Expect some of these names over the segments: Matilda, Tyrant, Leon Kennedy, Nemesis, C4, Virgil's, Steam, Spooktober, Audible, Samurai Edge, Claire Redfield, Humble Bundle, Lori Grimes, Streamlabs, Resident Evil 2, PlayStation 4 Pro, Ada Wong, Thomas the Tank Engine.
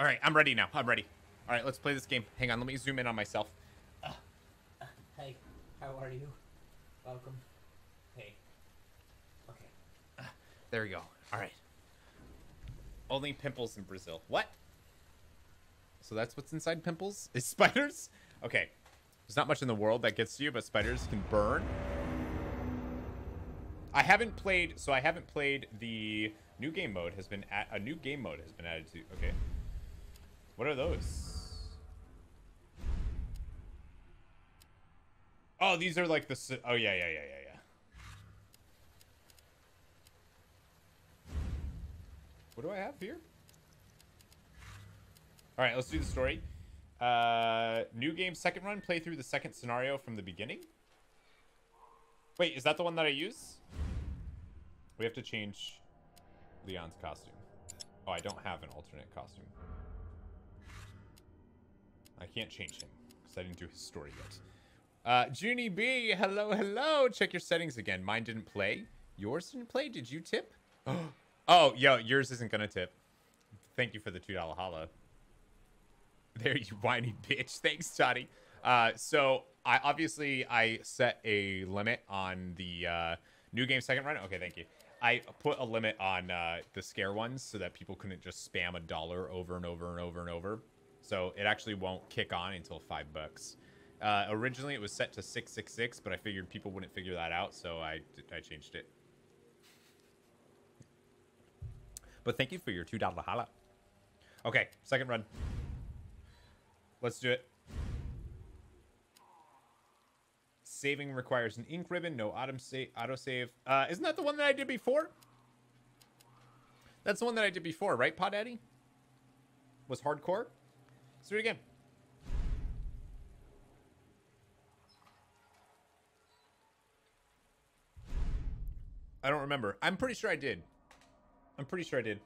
All right, I'm ready now. I'm ready. All right, let's play this game. Hang on, let me zoom in on myself. Hey, how are you? Welcome. Hey. Okay. There we go. All right. Only pimples in Brazil. What? So that's what's inside pimples? Is spiders? Okay. There's not much in the world that gets to you, but spiders can burn. I haven't played, so I haven't played the new game mode has been at, a new game mode has been added to, okay. What are those? Oh, these are like the, oh yeah. What do I have here? All right, let's do the story. New game, second run, play through the second scenario from the beginning. Wait, is that the one that I use? We have to change Leon's costume. Oh, I don't have an alternate costume. I can't change him because I didn't do his story yet. Junie B, hello, hello. Check your settings again. Mine didn't play. Yours didn't play. Did you tip? Oh, yo, yours isn't gonna tip. Thank you for the $2 holla. There you whiny bitch. Thanks, Toddy. So I obviously set a limit on the new game second run. Okay, thank you. I put a limit on the scare ones so that people couldn't just spam $1 over and over and over and over. So it actually won't kick on until $5. Originally it was set to 666, but I figured people wouldn't figure that out, so I changed it. But thank you for your $2 holla. Okay, second run. Let's do it. Saving requires an ink ribbon, no autosave. Isn't that the one that I did before? That's the one that I did before, right, Pod Daddy? Was hardcore? Let's do it again. I don't remember. I'm pretty sure I did. I'm pretty sure I did.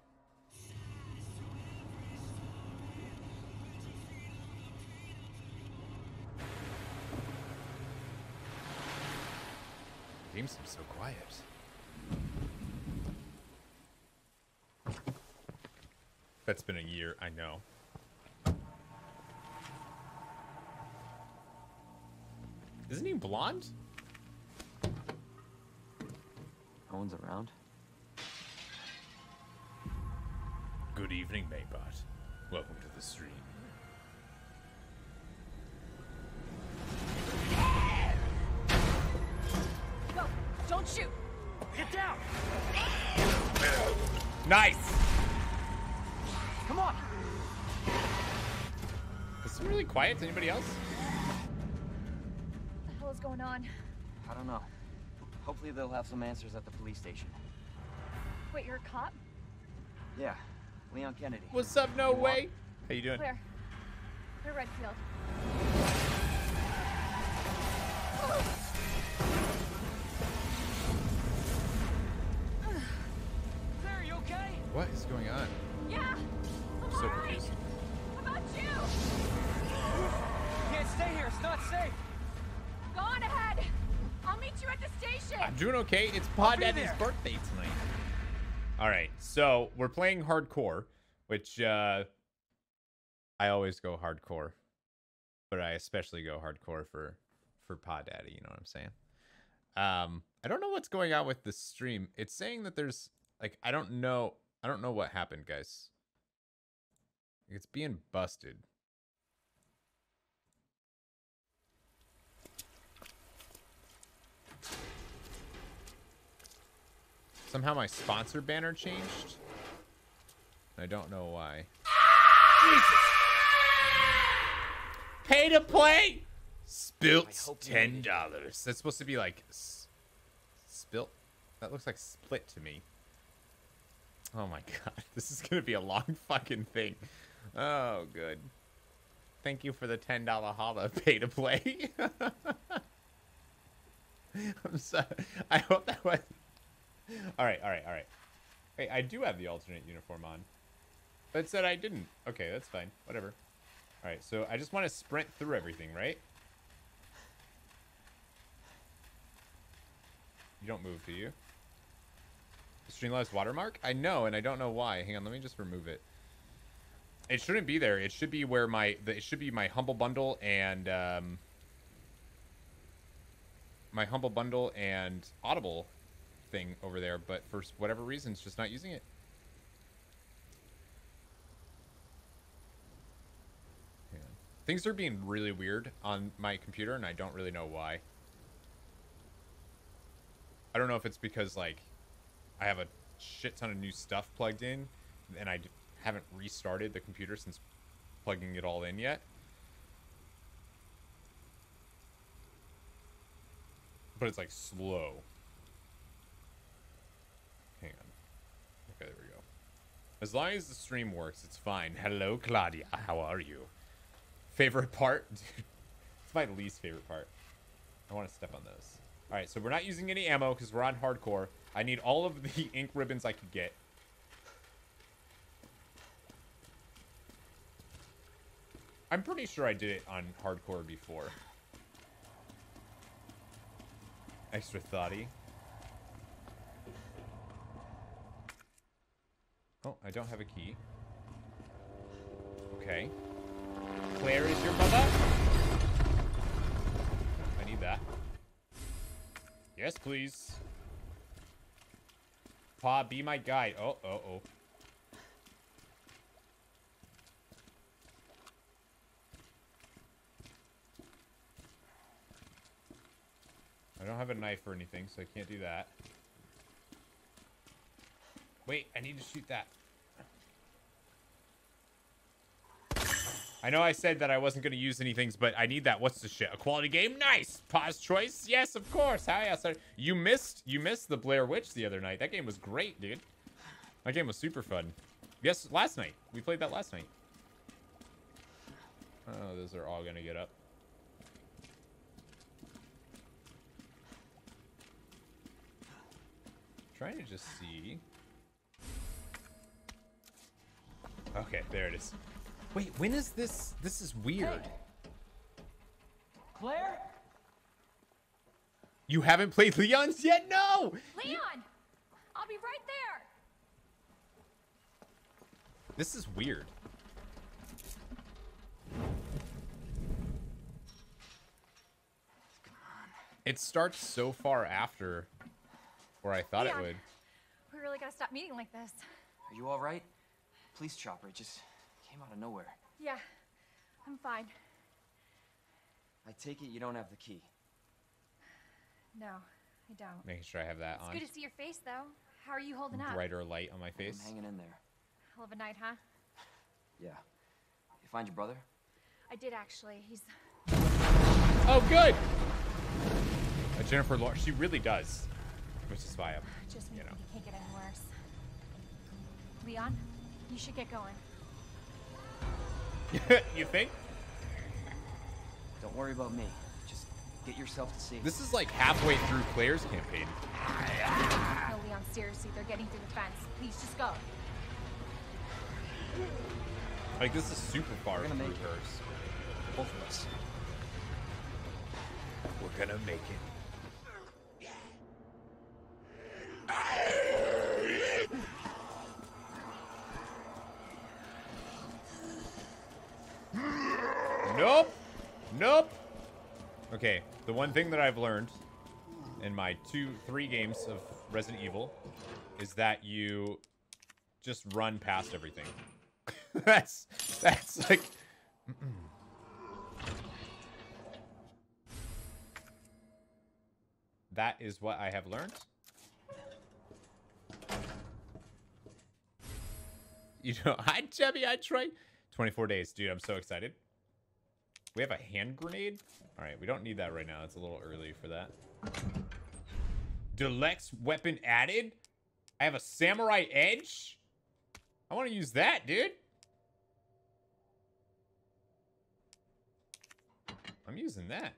The game seems so quiet. That's been a year, I know. Isn't he blonde? No one's around. Good evening, Maybot. Welcome to the stream. Go! Don't shoot! Get down! Nice! Come on! Is it really quiet? Anybody else? What the hell is going on? I don't know. Hopefully they'll have some answers at the police station. Wait, you're a cop? Yeah. Leon Kennedy. What's up, no way? How you doing? Claire Redfield. Oh. Claire, you okay? What is going on? Yeah. I'm so confused. How about you? You can't stay here. It's not safe. Go on ahead. I'll meet you at the station. I'm doing okay. It's Pod Daddy's birthday tonight. All right, so we're playing hardcore, which I always go hardcore, but I especially go hardcore for Pod Daddy, you know what I'm saying? I don't know what's going on with the stream. It's saying that there's like I don't know what happened, guys. It's being busted. Somehow my sponsor banner changed. I don't know why. Jesus. Pay to play. Spilt $10. That's supposed to be like spilt. That looks like split to me. Oh my god, this is gonna be a long fucking thing. Oh good. Thank you for the $10 holla, pay to play. I'm sorry. I hope that was. All right. Wait, I do have the alternate uniform on. But it said I didn't. Okay, that's fine. Whatever. All right, so I just want to sprint through everything, right? You don't move, do you? Streamlabs watermark? I know, and I don't know why. Hang on, let me just remove it. It shouldn't be there. It should be where my... It should be my Humble Bundle and... my Humble Bundle and Audible thing over there, but for whatever reason, it's just not using it. Yeah. Things are being really weird on my computer, and I don't really know why. I don't know if it's because, like, I have a shit ton of new stuff plugged in, and I haven't restarted the computer since plugging it all in yet. But it's like slow. Hang on. Okay, there we go. As long as the stream works, it's fine. Hello, Claudia. How are you? Favorite part? Dude, it's my least favorite part. I want to step on those. All right, so we're not using any ammo because we're on hardcore. I need all of the ink ribbons I could get. I'm pretty sure I did it on hardcore before. Extra thoughty. Oh, I don't have a key. Okay. Claire is your mother? I need that. Yes, please. Pa, be my guide. Oh, oh, oh. I don't have a knife or anything, so I can't do that. Wait, I need to shoot that. I know I said that I wasn't going to use any things, but I need that. What's the shit? A quality game? Nice! Pa's choice? Yes, of course. Hi, outside. You missed the Blair Witch the other night. That game was great, dude. That game was super fun. Yes, last night. We played that last night. Oh, those are all going to get up. Trying to just see. Okay, there it is. Wait, when is this? This is weird. Hey. Claire? You haven't played Leon's yet? No! Leon! I'll be right there! This is weird. Come on. It starts so far after where I thought it would. We really gotta stop meeting like this. Are you all right? Police chopper just came out of nowhere. Yeah, I'm fine. I take it you don't have the key. No, I don't. Making sure I have that on. It's good to see your face, though. How are you holding up? Brighter light on my face. I'm hanging in there. Hell of a night, huh? Yeah. You find your brother? I did, actually. He's... Oh, good! Jennifer Lawrence, she really does. Which is why you know. It can't get any worse. Leon, you should get going. You think? Don't worry about me. Just get yourself to safety. This is like halfway through Claire's campaign. No, Leon, seriously, they're getting through the fence. Please, just go. Like, this is super far from hers. Both of us. We're gonna make it. Nope. Nope. Okay, the one thing that I've learned in my 2-3 games of Resident Evil is that you just run past everything. that's like that is what I have learned. You know, hi, Chubby, I tried. 24 days. Dude, I'm so excited. We have a hand grenade? All right, we don't need that right now. It's a little early for that. Deluxe weapon added? I have a Samurai Edge? I want to use that, dude. I'm using that.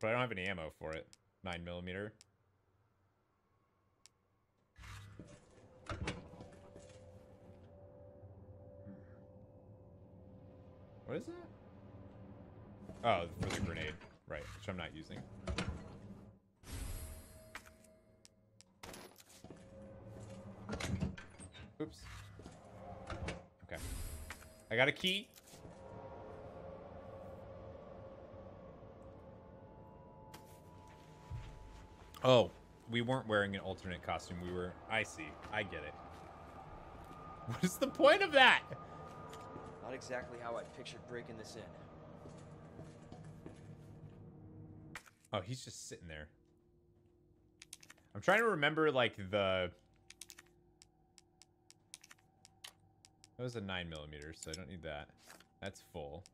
But I don't have any ammo for it. 9mm. What is that? Oh, for the grenade. Right, which I'm not using. Oops. I got a key. Oh, we weren't wearing an alternate costume. We were... I see. I get it. What is the point of that? Not exactly how I pictured breaking this in. Oh, he's just sitting there. I'm trying to remember, like, the... That was a 9mm, so I don't need that. That's full.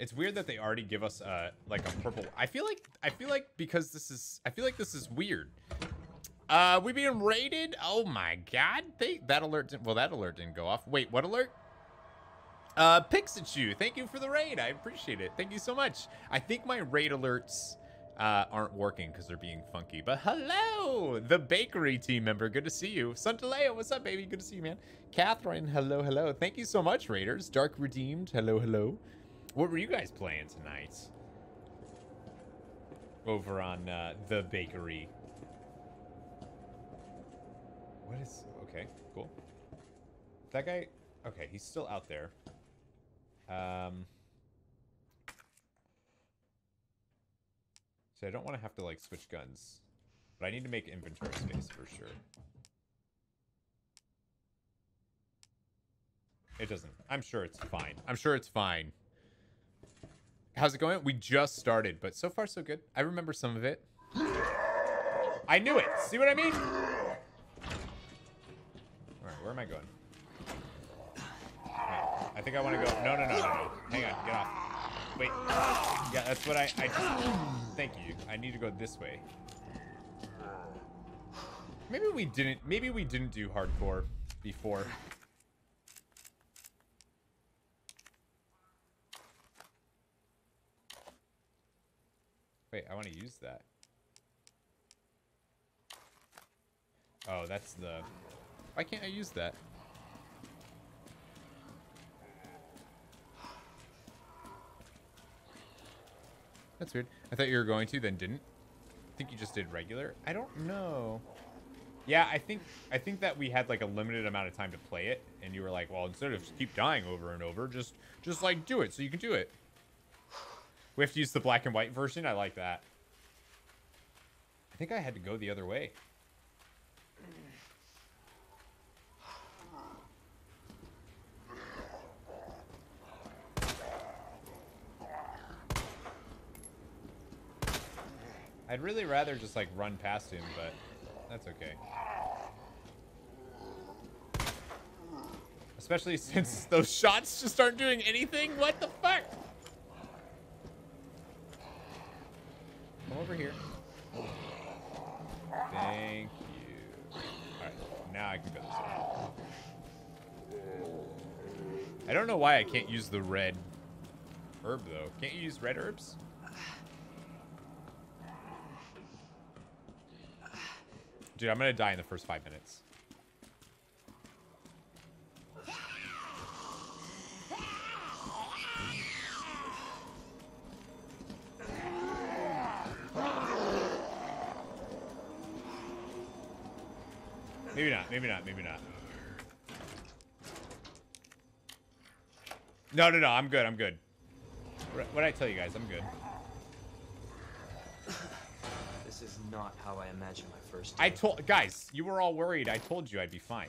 It's weird that they already give us like a purple. I feel like because this is this is weird. We being raided. Oh my god. That alert didn't go off. Wait, what alert? Pixachu, thank you for the raid. I appreciate it. Thank you so much. I think my raid alerts aren't working because they're being funky. But hello, the bakery team member. Good to see you. Santaleo, what's up, baby? Good to see you, man. Catherine, hello, hello. Thank you so much, raiders. Dark Redeemed, hello, hello. What were you guys playing tonight? Over on the bakery. What is... Okay, cool. That guy... Okay, he's still out there. So I don't want to have to, like, switch guns. But I need to make inventory space for sure. It doesn't... I'm sure it's fine. I'm sure it's fine. How's it going? We just started, but so far so good. I remember some of it. I knew it. See what I mean? All right, where am I going? Right, I think I want to go. No. Hang on, get off. Wait. Yeah, that's what I. Thank you. I need to go this way. Maybe we didn't. Maybe we didn't do hardcore before. Wait, I want to use that. Oh, that's the... Why can't I use that? That's weird. I thought you were going to, then didn't. I think you just did regular. I don't know. Yeah, I think that we had like a limited amount of time to play it, and you were like, well, instead of just keep dying over and over, just like do it so you can do it. We have to use the black and white version. I like that. I think I had to go the other way. I'd really rather just like run past him, but that's okay. Especially since those shots just aren't doing anything. What the fuck? Come over here. Thank you. Alright, now I can go this way. I don't know why I can't use the red herb, though. Can't you use red herbs? Dude, I'm gonna die in the first 5 minutes. Maybe not, maybe not, maybe not. No, I'm good, I'm good. What did I tell you guys? I'm good. This is not how I imagined my first day. I told... Guys, you were all worried. I told you I'd be fine.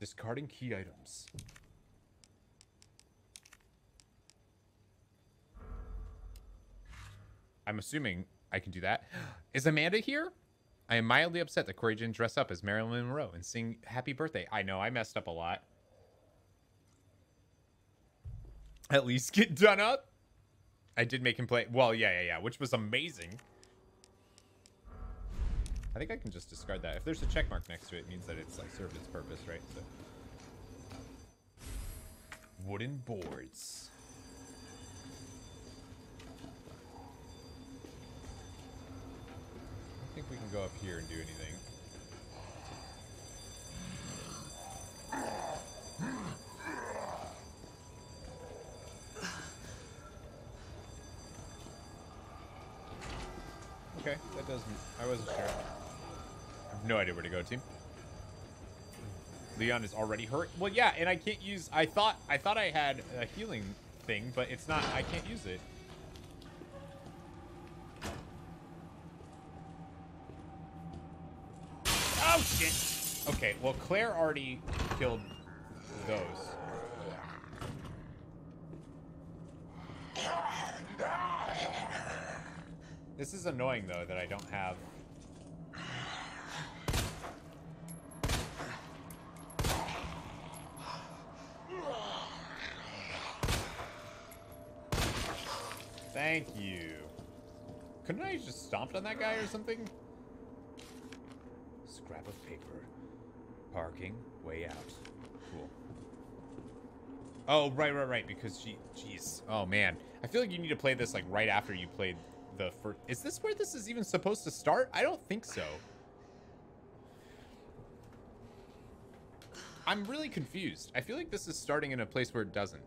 Discarding key items. I'm assuming I can do that. Is Amanda here? I am mildly upset that Corey didn't dress up as Marilyn Monroe and sing Happy Birthday. I know, I messed up a lot. At least get done up. I did make him play. Well, yeah, which was amazing. I think I can just discard that. If there's a check mark next to it, it means that it's like served its purpose, right? So. Wooden boards. I think we can go up here and do anything. Okay, that doesn't... I wasn't sure. I have no idea where to go, team. Leon is already hurt. Well, yeah, and I can't use... I thought I had a healing thing, but it's not... I can't use it. Oh, shit! Okay, well, Claire already killed those. This is annoying, though, that I don't have... Thank you. Couldn't I just stomped on that guy or something? Scrap of paper. Parking. Way out. Cool. Oh, right. Because she... Jeez. Oh, man. I feel like you need to play this, like, right after you played the first... Is this where this is even supposed to start? I don't think so. I'm really confused. I feel like this is starting in a place where it doesn't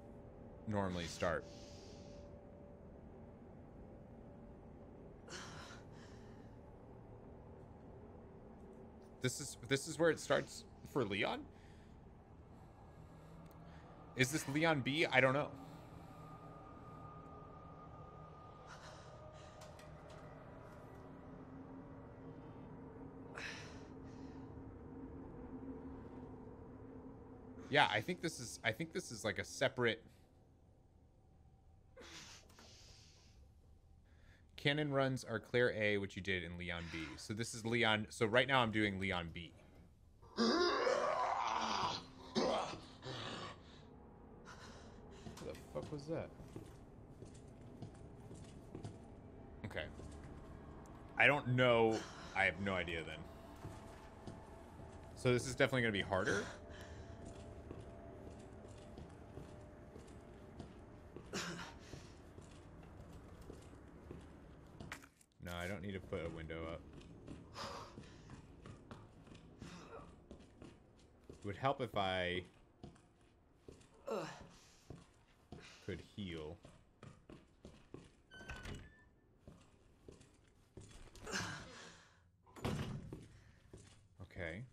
normally start. This is where it starts for Leon? Is this Leon B? I don't know. Yeah, I think this is like a separate Cannon runs are Claire A, which you did in Leon B. So this is Leon. So right now I'm doing Leon B. What the fuck was that? Okay. I don't know. I have no idea then. So this is definitely going to be harder. No, I don't need to put a window up. It would help if I could heal. Okay.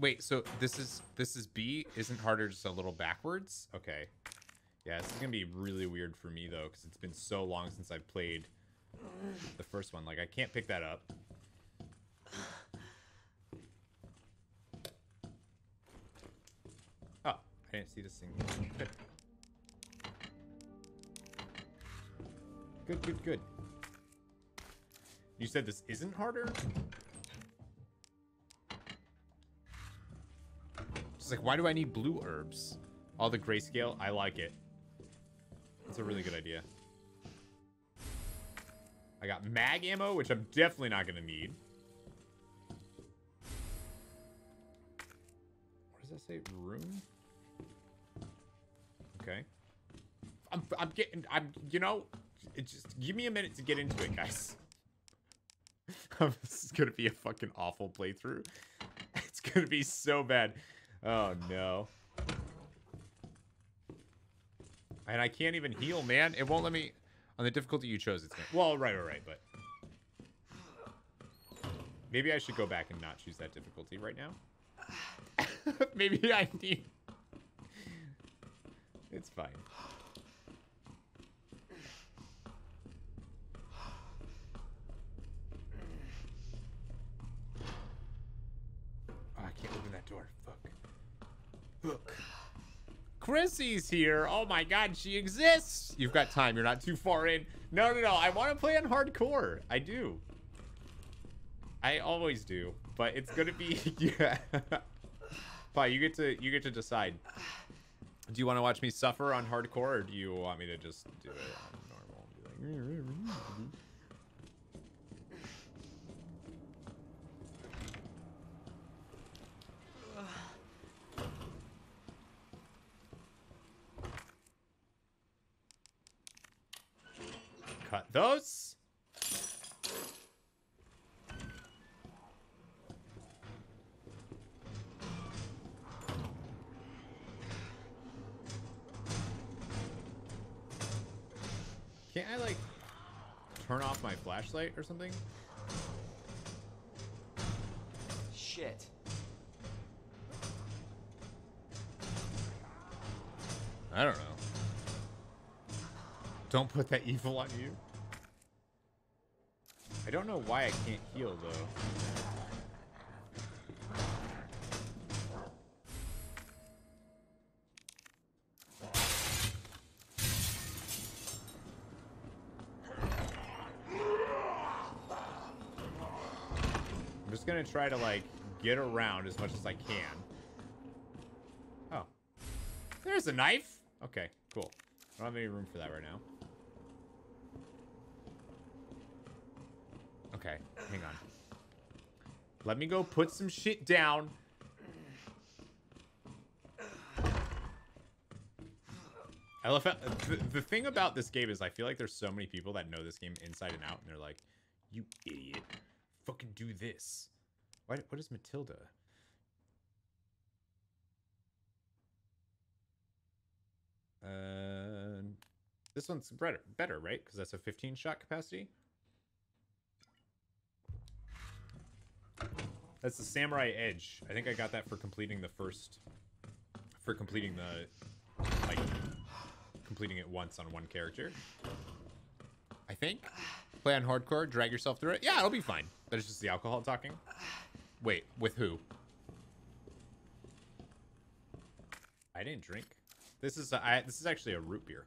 Wait, so this is B isn't harder, just a little backwards? Okay. Yeah, this is gonna be really weird for me though, because it's been so long since I've played the first one. Like I can't pick that up. Oh, I didn't see this thing. Good. You said this isn't harder? It's like, why do I need blue herbs? All the grayscale, I like it. It's a really good idea. I got mag ammo, which I'm definitely not gonna need. What does that say? Room? Okay. Just give me a minute to get into it, guys. This is gonna be a fucking awful playthrough. It's gonna be so bad. Oh, no. And I can't even heal, man. It won't let me... On the difficulty you chose, it's... Well, right, but... Maybe I should go back and not choose that difficulty right now. Maybe I need... It's fine. Oh, I can't open that door. Fuck. Look, Chrissy's here. Oh my god, she exists. You've got time. You're not too far in. No. I want to play on hardcore. I do. I always do. But it's gonna be yeah. Fine, you get to decide. Do you want to watch me suffer on hardcore, or do you want me to just do it on normal? Be like... Those. Can't I like turn off my flashlight or something? Shit. I don't know. Don't put that evil on you. I don't know why I can't heal, though. I'm just gonna try to, like, get around as much as I can. Oh. There's a knife! Okay, cool. I don't have any room for that right now. Okay, hang on. Let me go put some shit down. I love how, the thing about this game is I feel like there's so many people that know this game inside and out, and they're like, you idiot. Fucking do this. What is Matilda? This one's better, right? Because that's a 15 shot capacity. That's the Samurai Edge. I think I got that for completing the first, for completing the, like, completing it once on one character. I think. Play on hardcore, drag yourself through it. Yeah, it'll be fine. That is just the alcohol talking. Wait, with who? I didn't drink. This is a, this is actually a root beer.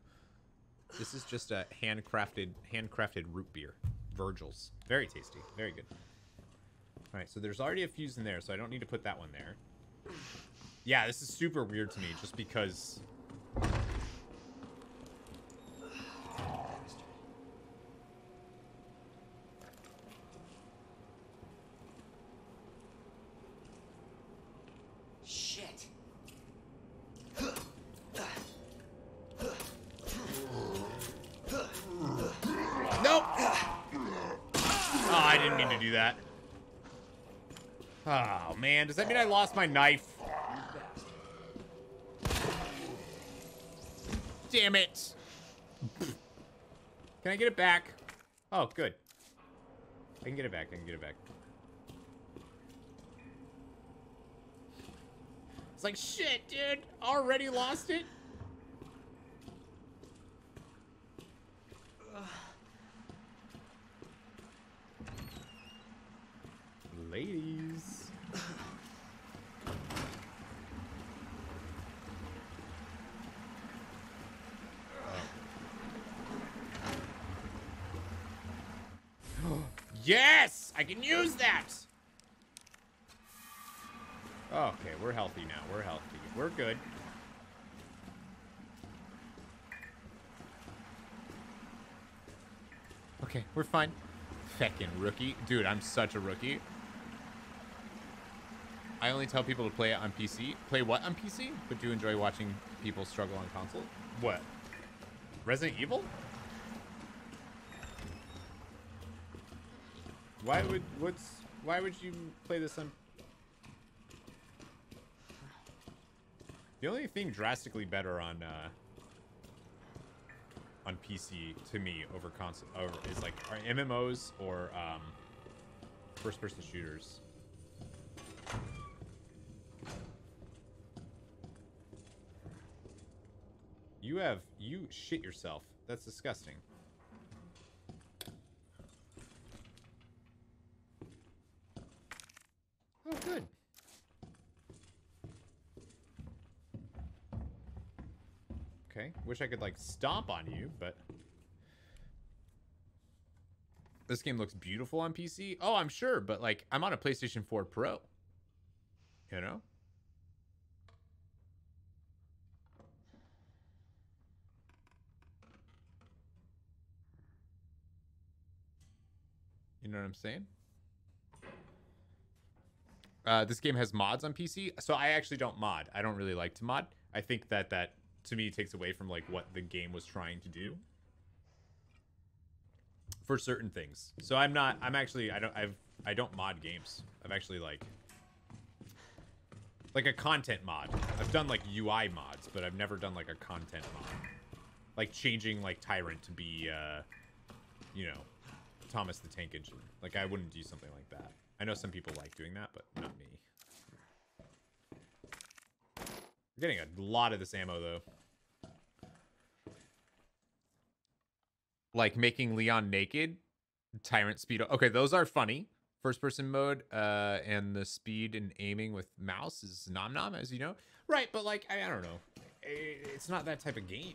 This is just a handcrafted root beer. Virgil's. Very tasty. Very good. All right, so there's already a fuse in there, so I don't need to put that one there. Yeah, this is super weird to me, just because... Shit. Nope! Oh, I didn't mean to do that. Oh, man. Does that mean I lost my knife? Damn it. Can I get it back? Oh, good. I can get it back. I can get it back. It's like, shit, dude. Already lost it? Ladies. Oh. Yes! I can use that! Okay, we're healthy now. We're healthy. We're good. Okay, we're fine. Feckin' rookie. Dude, I'm such a rookie. I only tell people to play it on PC. Play what on PC? But do enjoy watching people struggle on console. What? Resident Evil? Why would why would you play this on? The only thing drastically better on PC to me over console is like MMOs or first-person shooters. You shit yourself. That's disgusting. Oh, good. Okay, wish I could, like, stomp on you, but... This game looks beautiful on PC. Oh, I'm sure, but, like, I'm on a PlayStation 4 Pro. You know? You know what I'm saying? This game has mods on PC, so I actually don't mod. I don't really like to mod. I think that that, to me, takes away from, like, what the game was trying to do for certain things. So I'm not, I'm actually, I don't mod games. I've actually, like a content mod. I've done, like, UI mods, but I've never done, like, a content mod. Like, changing, like, Tyrant to be, you know... Thomas the Tank Engine. Like, I wouldn't do something like that. I know some people like doing that, but not me. We're getting a lot of this ammo, though. Like, making Leon naked. Tyrant speed. Okay, those are funny. First-person mode, and the speed and aiming with mouse is nom-nom, as you know. Right, but, like, I don't know. It's not that type of game.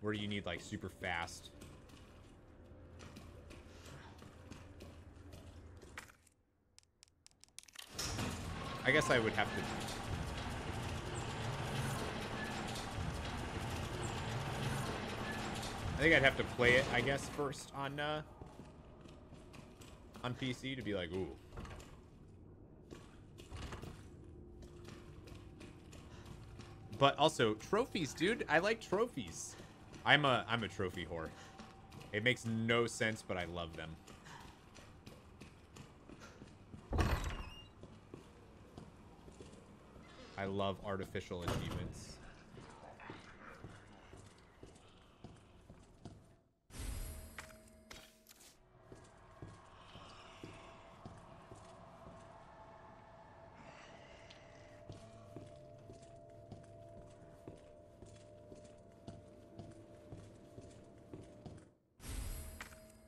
Where you need, like, super fast... I guess I would have to... I think I'd have to play it, I guess, first on PC to be like, ooh. But also, trophies, dude. I like trophies. I'm a trophy whore. It makes no sense, but I love them. I love artificial achievements.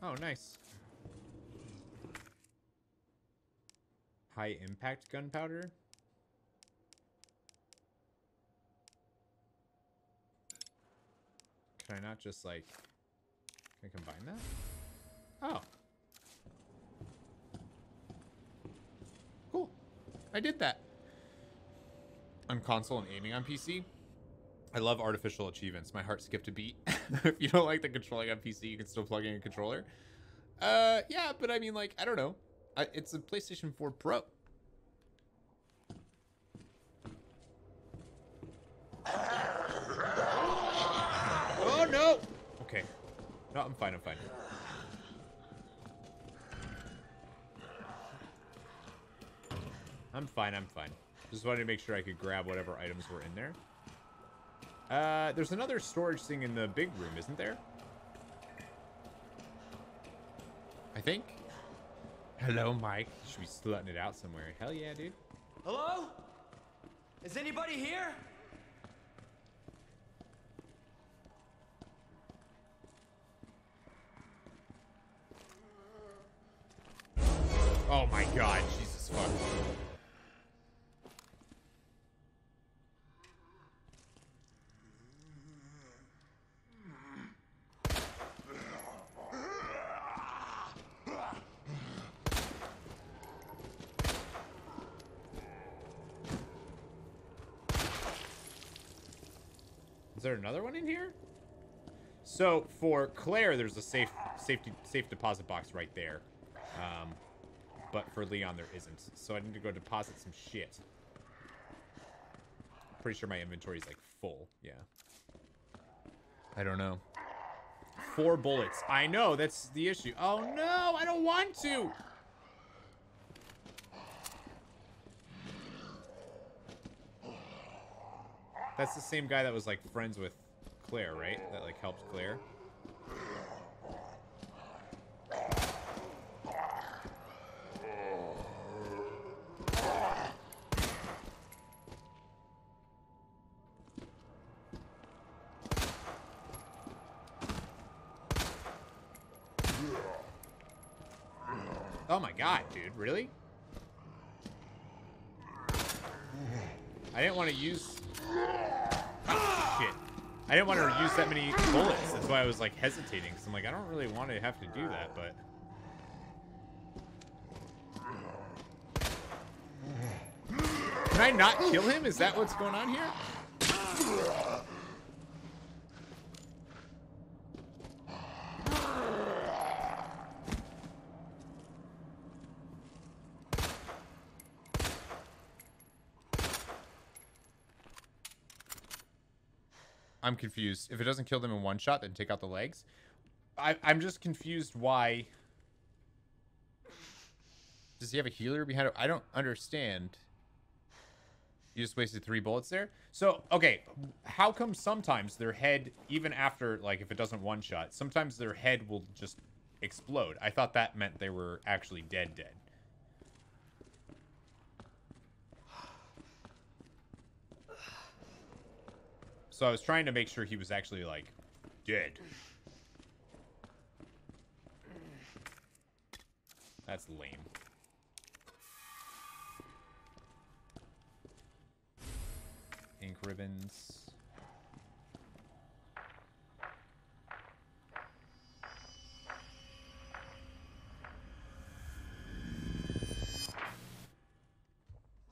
Oh, nice. High impact gunpowder. Can I not just, like, can I combine that? Oh. Cool. I did that. On console and aiming on PC. I love artificial achievements. My heart skipped a beat. If you don't like the controlling on PC, you can still plug in a controller. Yeah, but I mean, like, I don't know. It's a PlayStation 4 Pro. Okay. No, I'm fine. I'm fine. I'm fine. I'm fine. Just wanted to make sure I could grab whatever items were in there. There's another storage thing in the big room, isn't there? I think. Hello, Mike. Should we slutting it out somewhere? Hell yeah, dude. Hello? Is anybody here? Oh my god, Jesus fuck. Is there another one in here? So for Claire, there's a safe deposit box right there. But for Leon, there isn't. So I need to go deposit some shit. Pretty sure my inventory is, like, full. Yeah. I don't know. 4 bullets. I know. That's the issue. Oh, no. I don't want to. That's the same guy that was, like, friends with Claire, right? That, like, helped Claire. Oh my god, dude, really? I didn't want to use... Oh, shit. I didn't want to use that many bullets. That's why I was, like, hesitating. Because I'm like, I don't really want to have to do that, but... Can I not kill him? Is that what's going on here? I'm confused. If it doesn't kill them in one shot, then take out the legs. I'm just confused why... Does he have a healer behind him? I don't understand. You just wasted 3 bullets there? So, okay. How come sometimes their head, even after, like, if it doesn't one shot, sometimes their head will just explode. I thought that meant they were actually dead dead. So I was trying to make sure he was actually, like, dead. That's lame. Ink ribbons.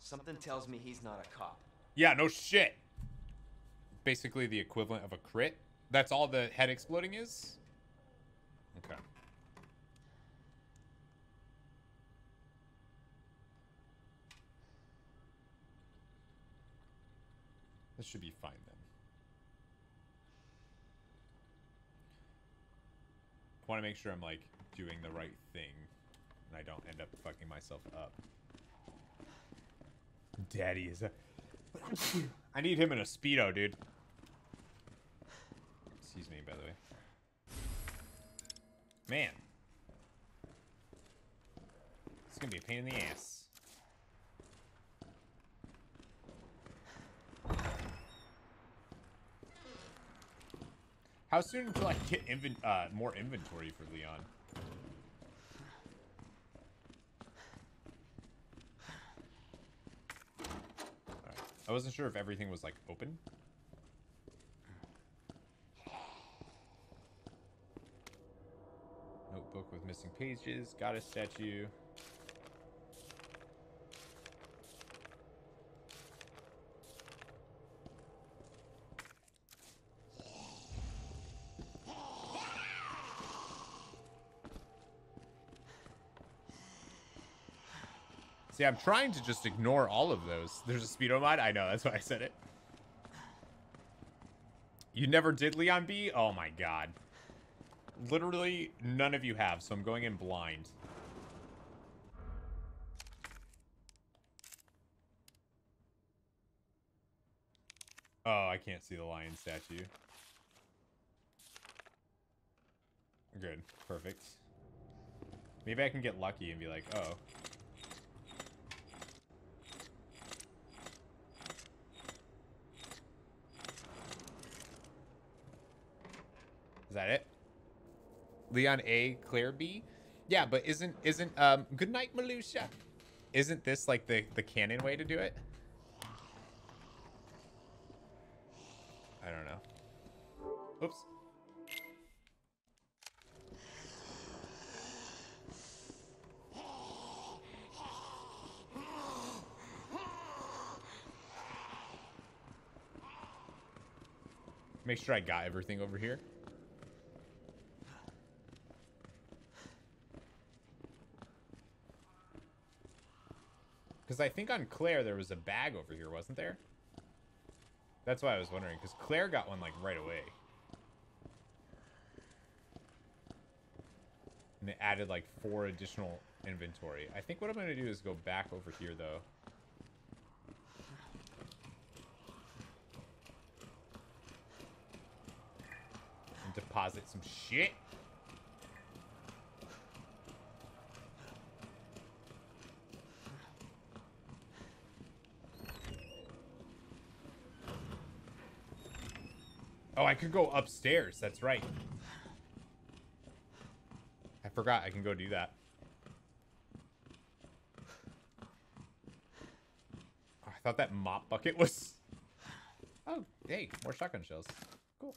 Something tells me he's not a cop. Yeah, no shit. Basically the equivalent of a crit. That's all the head exploding is? Okay. This should be fine then. I want to make sure I'm, like, doing the right thing and I don't end up fucking myself up. Daddy is a... I need him in a Speedo, dude. Excuse me, by the way. Man. It's gonna be a pain in the ass. How soon until I get more inventory for Leon? Alright. I wasn't sure if everything was, like, open. Notebook with missing pages. Got a statue. See, I'm trying to just ignore all of those. There's a Speedo mod? I know, that's why I said it. You never did Leon B? Oh my god. Literally, none of you have, so I'm going in blind. Oh, I can't see the lion statue. Good. Perfect. Maybe I can get lucky and be like, oh. Is that it? Leon A, Claire B? Yeah, but isn't good night, Malusha. Isn't this like the canon way to do it? I don't know. Oops. Make sure I got everything over here. Because I think on Claire, there was a bag over here, wasn't there? That's why I was wondering, because Claire got one, like, right away. And it added, like, 4 additional inventory. I think what I'm going to do is go back over here, though. And deposit some shit. Oh, I could go upstairs. That's right. I forgot I can go do that. Oh, I thought that mop bucket was... Oh, hey, more shotgun shells. Cool.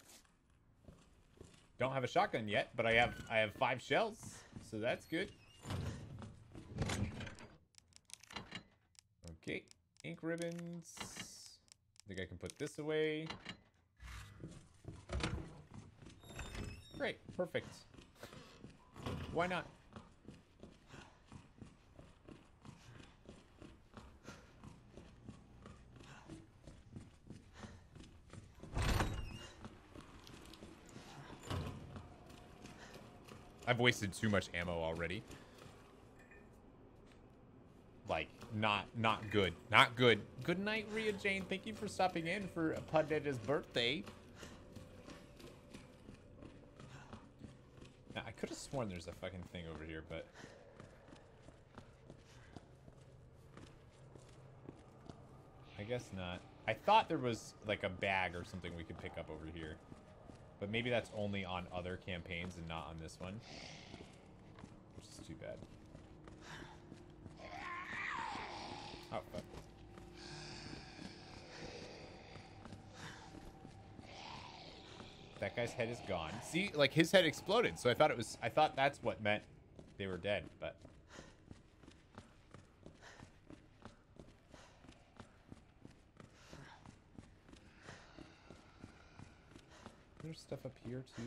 Don't have a shotgun yet, but I have 5 shells, so that's good. Okay, ink ribbons. I think I can put this away. Great, perfect. Why not? I've wasted too much ammo already. Like, not good. Not good. Good night, Rhea Jane. Thank you for stopping in for Padetta's birthday. Could have sworn there's a fucking thing over here, but... I guess not. I thought there was, like, a bag or something we could pick up over here. But maybe that's only on other campaigns and not on this one. Which is too bad. Oh, fuck. That guy's head is gone. See, like, his head exploded, so I thought it was... I thought that's what meant they were dead, but... There's stuff up here, too?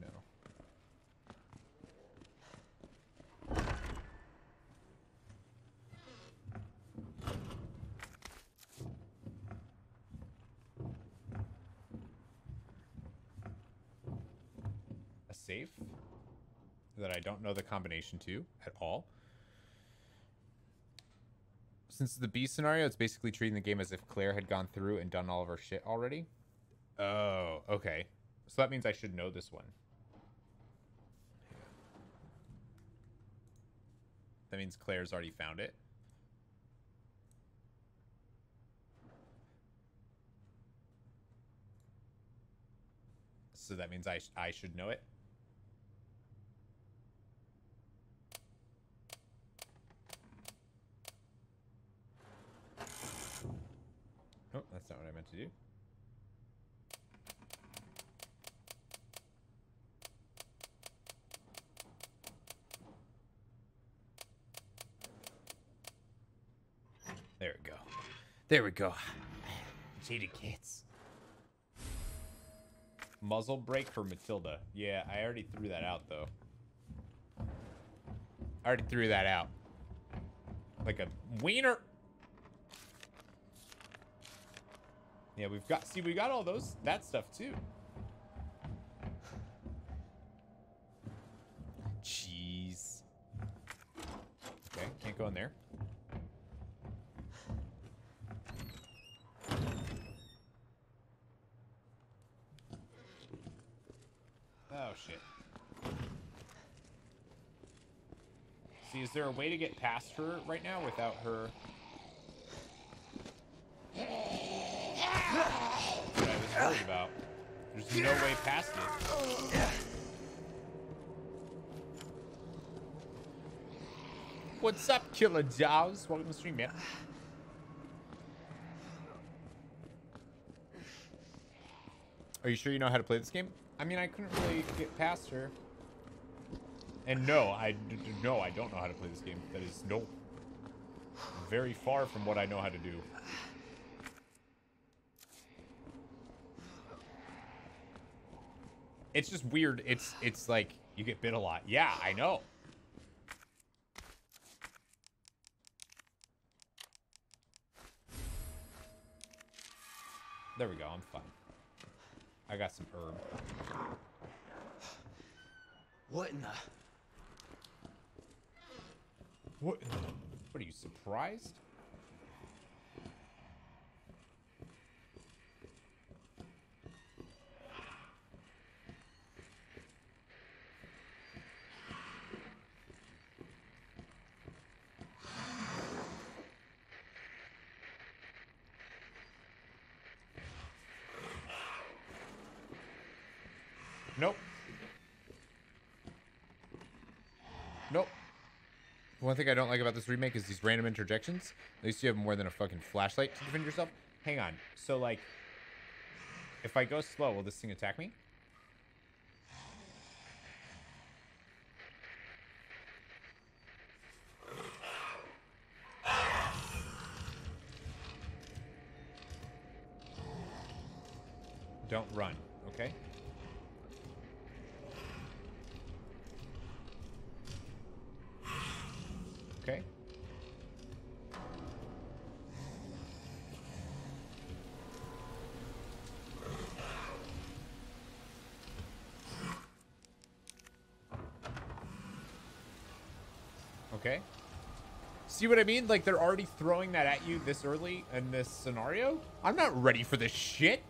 No. A safe that I don't know the combination to at all. Since the B scenario, it's basically treating the game as if Claire had gone through and done all of her shit already. Oh, okay. So that means I should know this one. That means Claire's already found it. So that means I should know it. Oh, that's not what I meant to do. There we go. There we go. Cheated kids. Muzzle brake for Matilda. Yeah, I already threw that out, though. I already threw that out. Like a wiener. Yeah, we've got... See, we got all those... That stuff, too. Jeez. Okay, can't go in there. Oh, shit. See, is there a way to get past her right now without her... That's what I was worried about. There's no way past it. What's up, Killer Jaws? Welcome to the stream, man. Are you sure you know how to play this game? I mean, I couldn't really get past her. And no, I don't know how to play this game. That is no, very far from what I know how to do. It's just weird. It's like you get bit a lot. Yeah, I know. There we go. I'm fine. I got some herb. What in the... What in the... What, are you surprised? Nope. Nope. One thing I don't like about this remake is these random interjections. At least you have more than a fucking flashlight to defend yourself. Hang on. So, like, if I go slow, will this thing attack me? Don't run, okay? Okay. Okay. See what I mean? Like, they're already throwing that at you this early in this scenario? I'm not ready for this shit.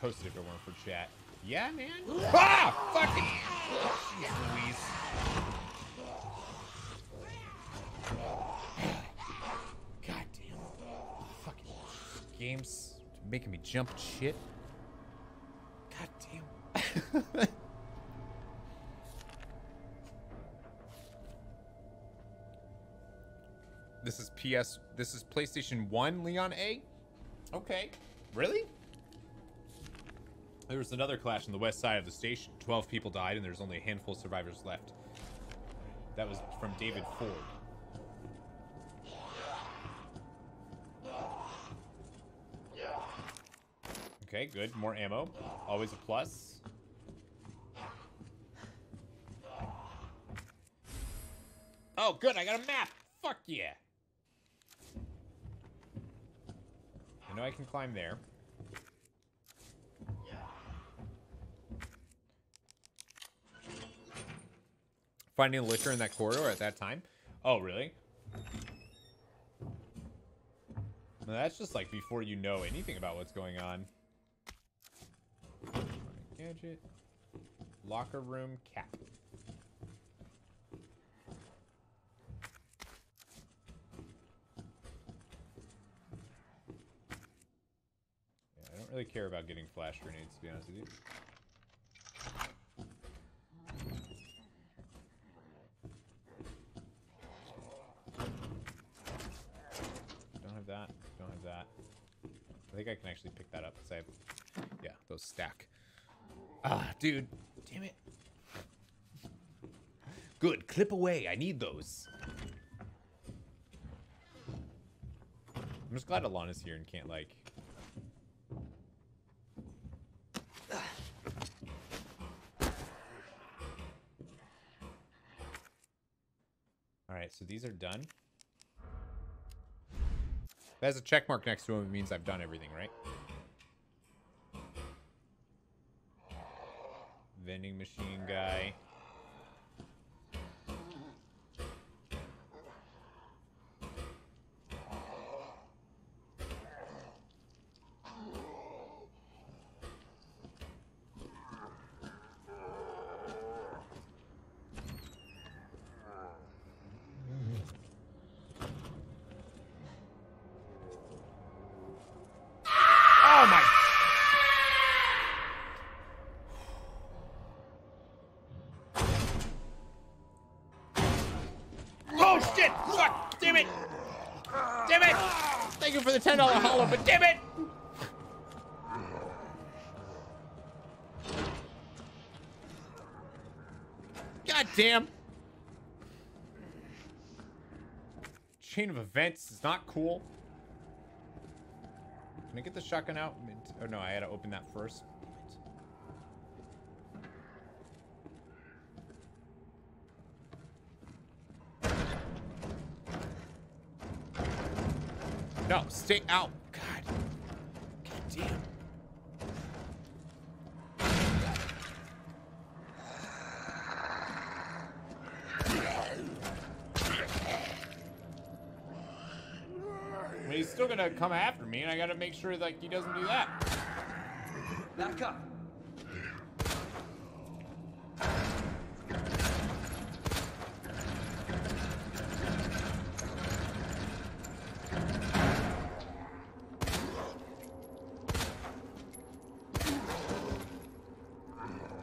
toasted a good one for chat. Yeah, man. Ah, fuck it. Jeez Louise. God damn. Fucking games making me jump shit. God damn. This is PS. This is PlayStation 1, Leon A. Okay. Really? There was another clash on the west side of the station. 12 people died, and there's only a handful of survivors left. That was from David Ford. Okay, good. More ammo. Always a plus. Oh, good. I got a map. Fuck yeah. I know I can climb there. Finding liquor in that corridor at that time. Oh, really? Well, that's just like before you know anything about what's going on. Gadget. Locker room cap. Yeah, I don't really care about getting flash grenades, to be honest with you. I think I can actually pick that up because I have, yeah, those stack. Ah, dude, damn it. Good, clip away. I need those. I'm just glad Alana's here and can't like. All right, so these are done. That has a check mark next to him. It means I've done everything, right? Vending machine guy. $10 hollow, but damn it! God damn! Chain of events is not cool. Can I get the shotgun out? Oh no, I had to open that first. No, stay out. God. God damn. Well, he's still gonna come after me, and I gotta make sure like he doesn't do that. Back up.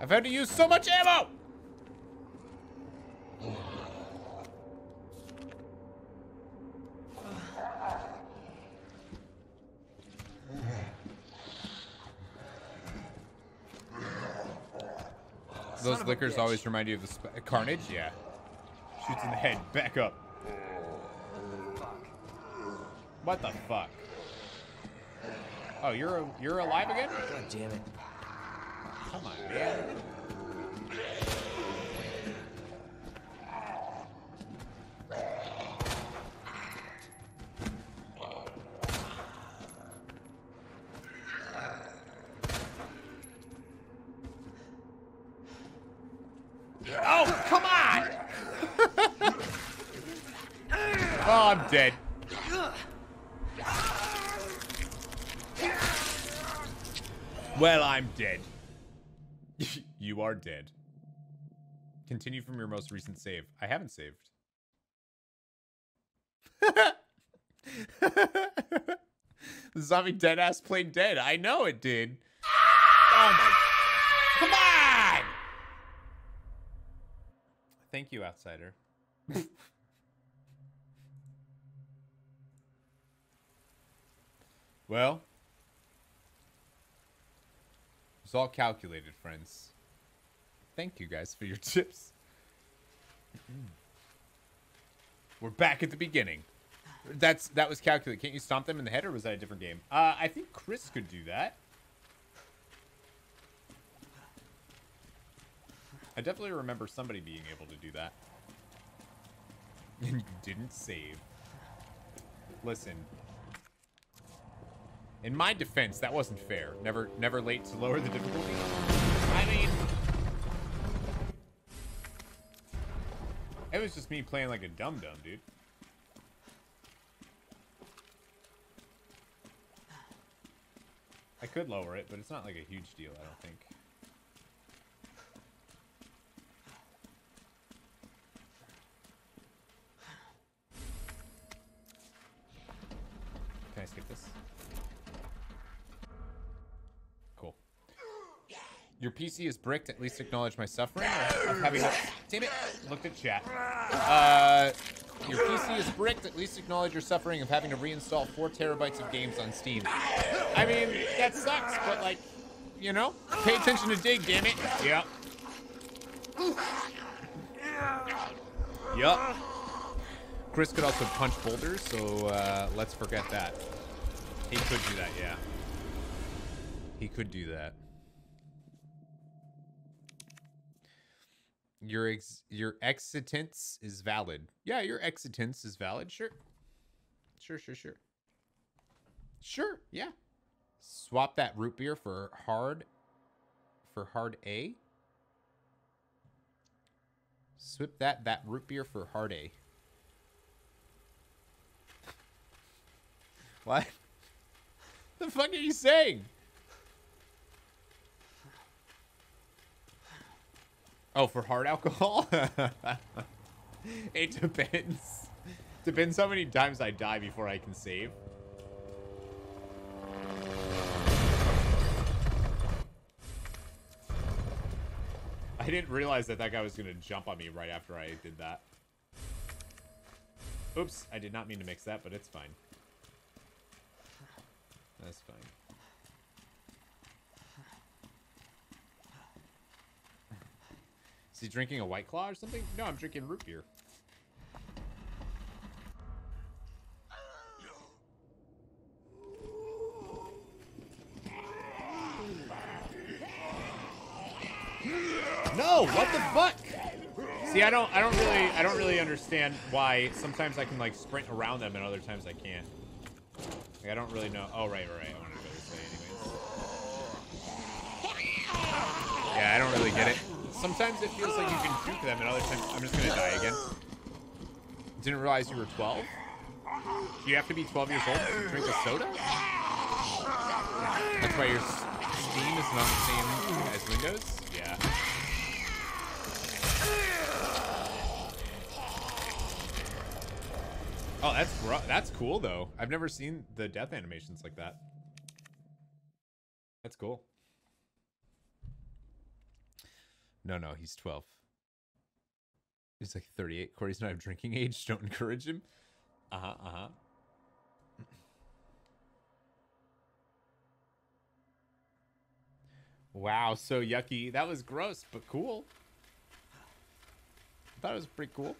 I've had to use so much ammo! Those liquors always remind you of the carnage? Yeah. Shoots in the head. Back up. What the fuck? Oh, you're alive again? God damn it. Come on, man. Oh, come on! Oh, I'm dead. Well, I'm dead. You are dead. Continue from your most recent save. I haven't saved. The zombie dead ass played dead. I know it did. Oh my. Come on! Thank you, outsider. Well, it's all calculated, friends. Thank you guys for your tips. We're back at the beginning. That was calculated. Can't you stomp them in the head, or was that a different game? I think Chris could do that. I definitely remember somebody being able to do that. And you didn't save. Listen. In my defense, that wasn't fair. Never late to lower the difficulty. I mean, it was just me playing like a dum-dum, dude. I could lower it, but it's not like a huge deal, I don't think. Can I skip this? Cool. Your PC is bricked. At least acknowledge my suffering. I'm having a... Damn it! Looked at chat. Your PC is bricked. At least acknowledge your suffering of having to reinstall 4 terabytes of games on Steam. I mean, that sucks, but like, you know, pay attention to Dig. Damn it. Yep. Yep. Chris could also punch boulders, so let's forget that. He could do that, yeah. He could do that. Your exitance is valid. Yeah, your exitance is valid. Sure. Sure. Sure, yeah. Swap that root beer for hard A. Swip that root beer for hard A. What? The fuck are you saying? Oh, for hard alcohol? It depends. Depends how many times I die before I can save. I didn't realize that guy was going to jump on me right after I did that. Oops, I did not mean to mix that, but it's fine. That's fine. Is he drinking a White Claw or something? No, I'm drinking root beer. No, what the fuck? See, I don't really understand why sometimes I can like sprint around them and other times I can't. Like, I don't really know. Oh, right. I want to go this way anyways. Yeah, I don't really get it. Sometimes it feels like you can juke them, and other times I'm just going to die again. Didn't realize you were 12. Do you have to be 12 years old to drink a soda? That's why your Steam is not the same as Windows? Yeah. Oh, that's cool, though. I've never seen the death animations like that. That's cool. No, he's 12. He's like 38. Corey's not of drinking age. Don't encourage him. Wow, so yucky. That was gross, but cool. I thought it was pretty cool.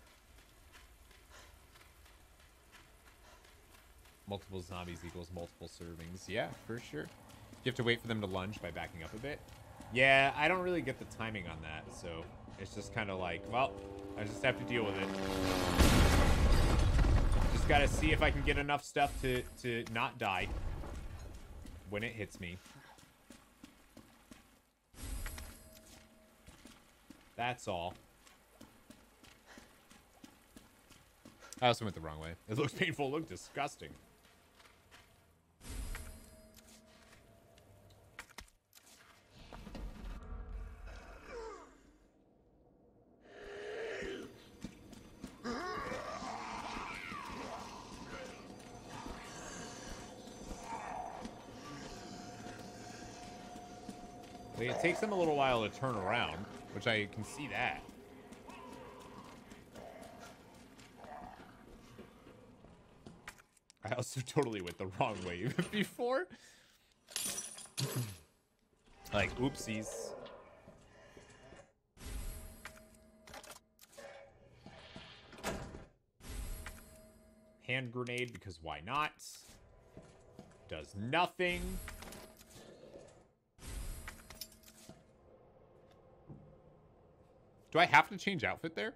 Multiple zombies equals multiple servings. Yeah, for sure. You have to wait for them to lunge by backing up a bit. Yeah, I don't really get the timing on that, so it's just kind of like, well, I just have to deal with it. Just gotta see if I can get enough stuff to not die when it hits me. That's all. I also went the wrong way. It looks painful, looked disgusting. It takes them a little while to turn around, which I can see that. I also totally went the wrong way before. Like, oopsies. Hand grenade, because why not? Does nothing. Do I have to change outfit there?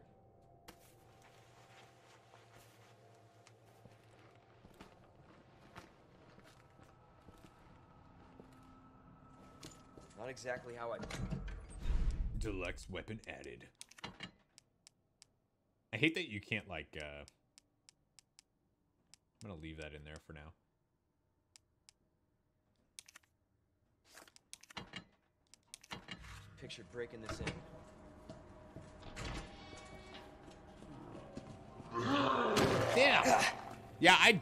Not exactly how I... Deluxe weapon added. I hate that you can't, like, I'm gonna leave that in there for now. Picture breaking this in. Yeah. Yeah, I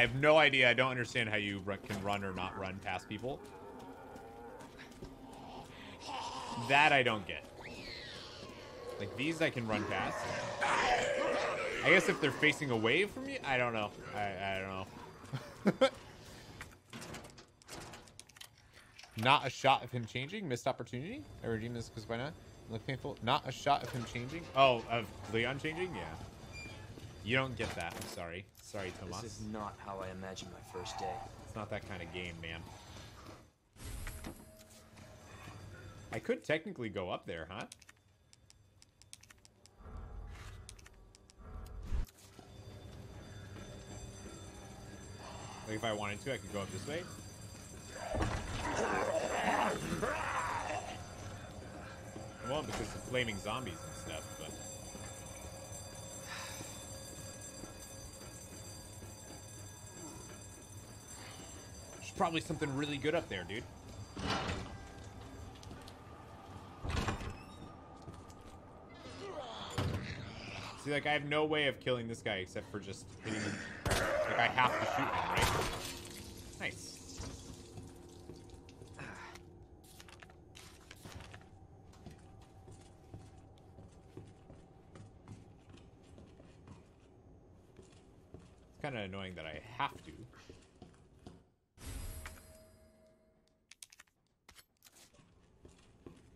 have no idea. I don't understand how you can run or not run past people. That I don't get. Like, these I can run past. I guess if they're facing away from you, I don't know. I don't know. Not a shot of him changing. Missed opportunity. I redeem this because why not? Look painful. Not a shot of him changing. Oh, of Leon changing? Yeah. You don't get that. I'm sorry. Sorry, Thomas. This is not how I imagined my first day. It's not that kind of game, man. I could technically go up there, huh? Like, if I wanted to, I could go up this way. I won't because of flaming zombies and stuff, but... There's probably something really good up there, dude. See, like, I have no way of killing this guy except for just hitting him. Like, I have to shoot him, right? Nice. It's kind of annoying that I have to.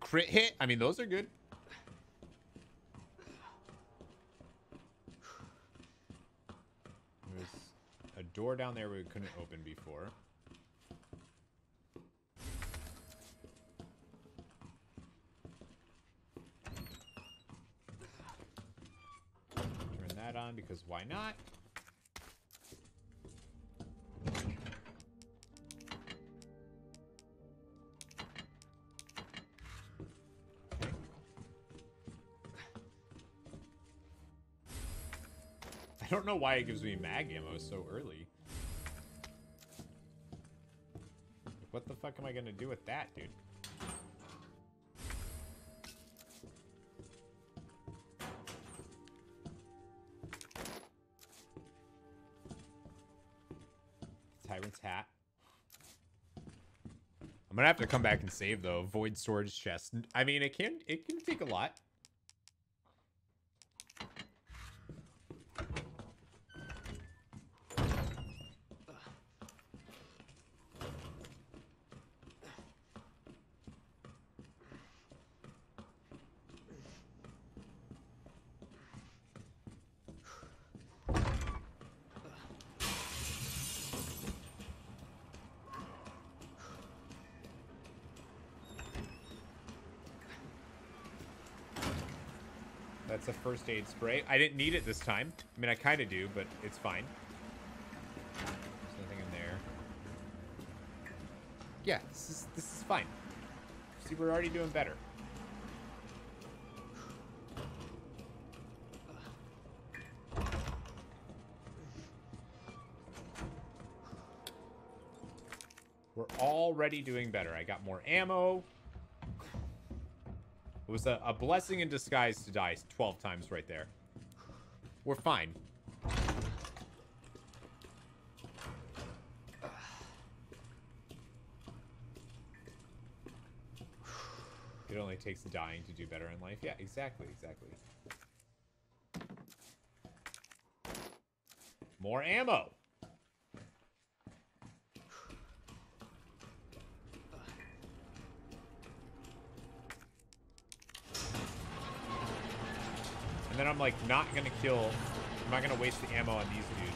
Crit hit? I mean, those are good. Door down there we couldn't open before. Turn that on because why not? I don't know why it gives me mag ammo so early. What the fuck am I gonna do with that, dude? Tyrant's hat. I'm gonna have to come back and save though. Void storage chest. I mean, it can take a lot. That's a first aid spray. I didn't need it this time. I mean, I kind of do, but it's fine. There's nothing in there. Yeah, this is fine. See, we're already doing better. We're already doing better. I got more ammo. It was a blessing in disguise to die 12 times right there. We're fine. It only takes the dying to do better in life. Yeah, exactly, exactly. More ammo! And then I'm like, not gonna kill... I'm not gonna waste the ammo on these dudes.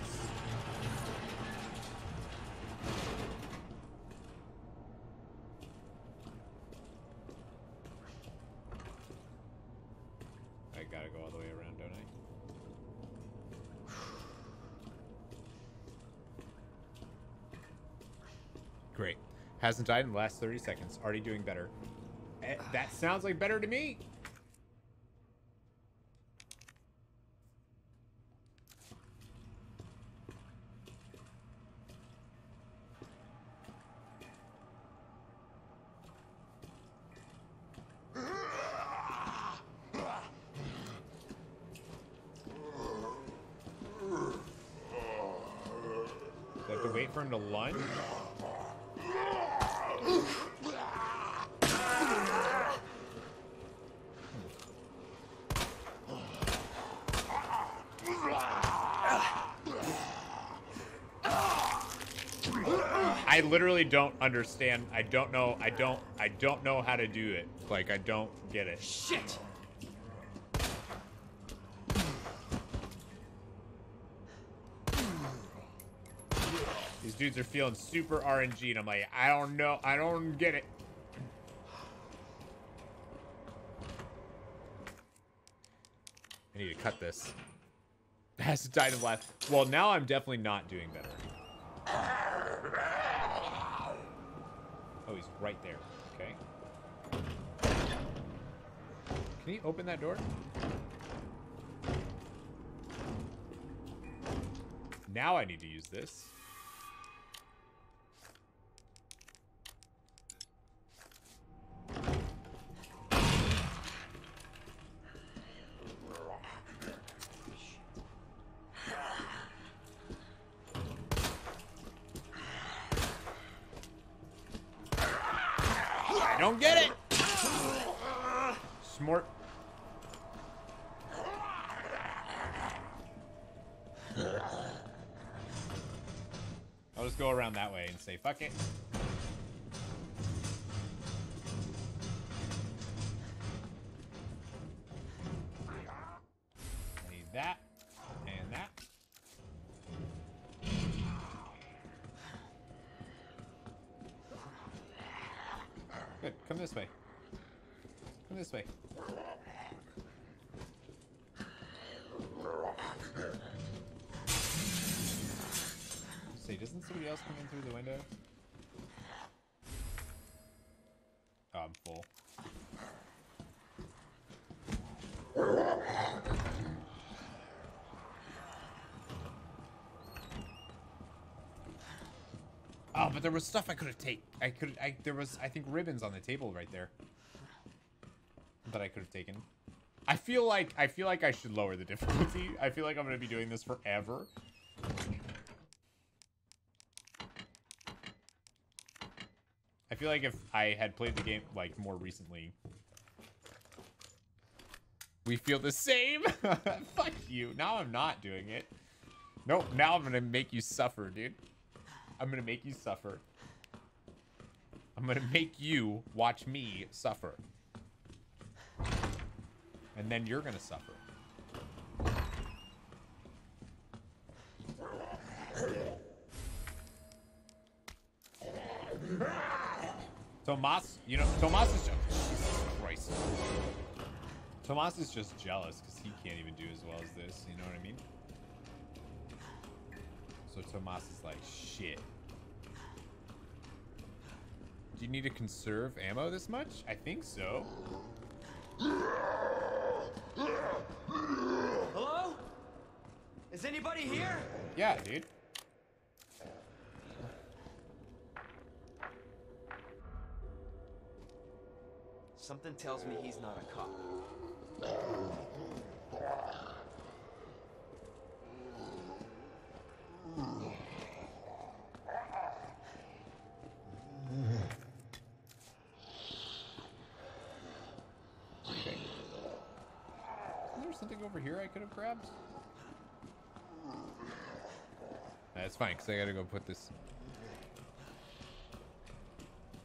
I gotta go all the way around, don't I? Great. Hasn't died in the last 30 seconds. Already doing better. That sounds like better to me! I literally don't understand. I don't know how to do it. Like, I don't get it. Shit. These dudes are feeling super RNG, and I'm like, I don't know. I don't get it. I need to cut this. Has to die to the left. Well, now I'm definitely not doing better. Oh, he's right there. Okay. Can he open that door? Now I need to use this. Don't get it! Smart. I'll just go around that way and say, fuck it. I need that. And that. Good. Come this way. Come this way. See, doesn't somebody else come in through the window? Oh, I'm full. Oh, but there was stuff I could have taken. I think ribbons on the table right there that I could have taken. I feel like I should lower the difficulty. I feel like I'm gonna be doing this forever. I feel like if I had played the game like more recently, we feel the same. Fuck you. Now I'm not doing it. Nope. Now I'm gonna make you suffer, dude. I'm gonna make you suffer. I'm gonna make you watch me suffer. And then you're gonna suffer. Tomas, you know, Tomas is just, Jesus Christ. Tomas is just jealous because he can't even do as well as this, you know what I mean? So Tomas is like, shit. Do you need to conserve ammo this much? I think so. Hello? Is anybody here? Yeah, dude. Something tells me he's not a cop. there something over here I could have grabbed? That's fine, because I gotta go put this...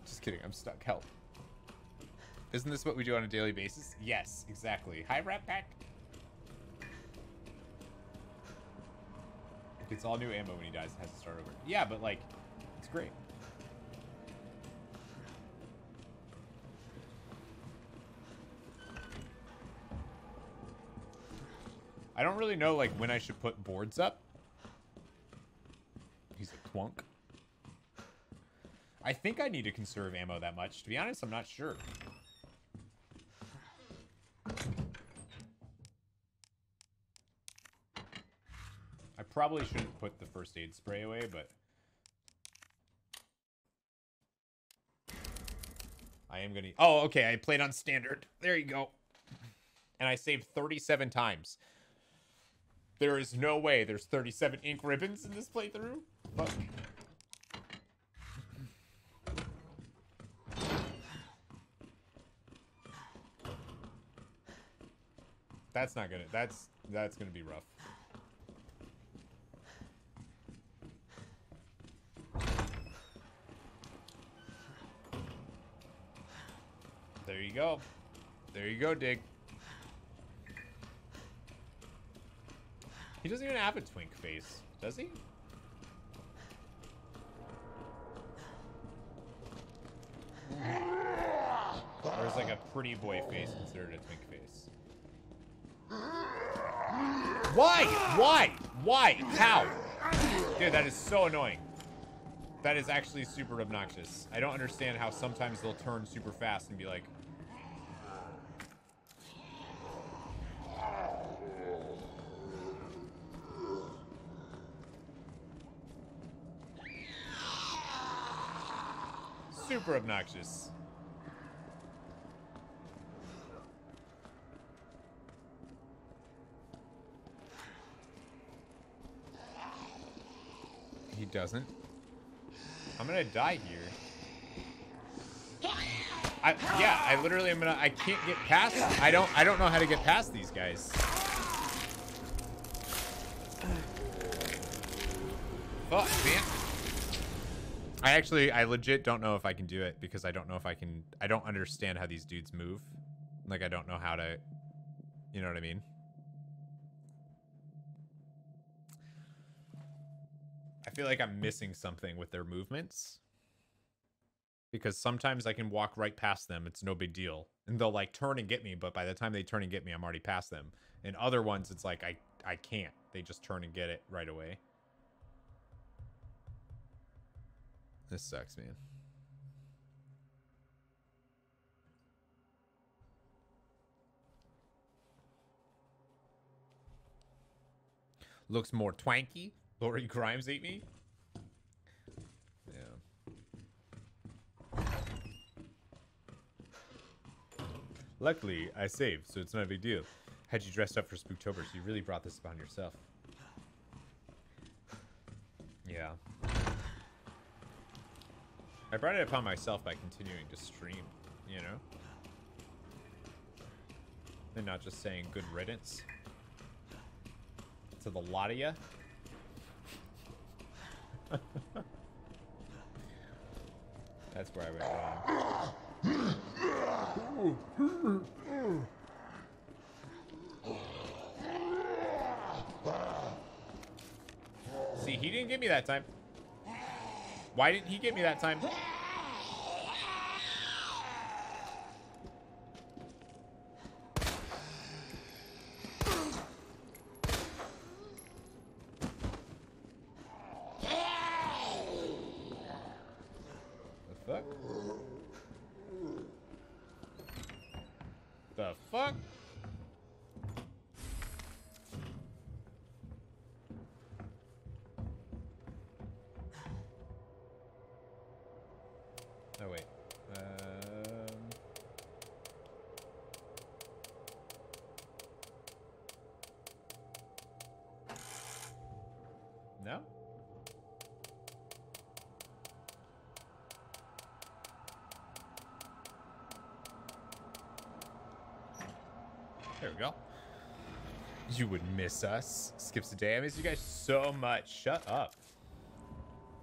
Just kidding, I'm stuck. Help. Isn't this what we do on a daily basis? Yes, exactly. Hi, Rat Pack! It's all new ammo when he dies and has to start over. Yeah, but, like, it's great. I don't really know, like, when I should put boards up. He's a twunk. I think I need to conserve ammo that much. To be honest, I'm not sure. I probably shouldn't put the first aid spray away, but... I am gonna... Oh, okay, I played on standard. There you go. And I saved 37 times. There is no way there's 37 ink ribbons in this playthrough. Fuck. That's not gonna, that's gonna be rough. There you go. There you go, Dig. He doesn't even have a twink face, does he? Or is like a pretty boy face considered a twink face? Why? Why? Why? How? Dude, that is so annoying. That is actually super obnoxious. I don't understand how sometimes they'll turn super fast and be like... Super obnoxious. He doesn't. I'm gonna die here. I literally am gonna. I can't get past. I don't know how to get past these guys. Fuck, man. I legit don't know if I can do it because I don't know if I can, I don't understand how these dudes move. Like, I don't know how to, you know what I mean? I feel like I'm missing something with their movements because sometimes I can walk right past them. It's no big deal. And they'll like turn and get me, but by the time they turn and get me, I'm already past them. And other ones, it's like, I can't, they just turn and get it right away. This sucks, man. Looks more twanky. Lori Grimes ate me. Yeah. Luckily, I saved, so it's not a big deal. Had you dressed up for Spooktober, so you really brought this upon yourself. Yeah. I brought it upon myself by continuing to stream, you know? And not just saying good riddance to the lot of ya. That's where I went wrong. See, he didn't get me that time. Why didn't he get me that time? The fuck? There we go. You would miss us. Skips a day. I miss you guys so much. Shut up.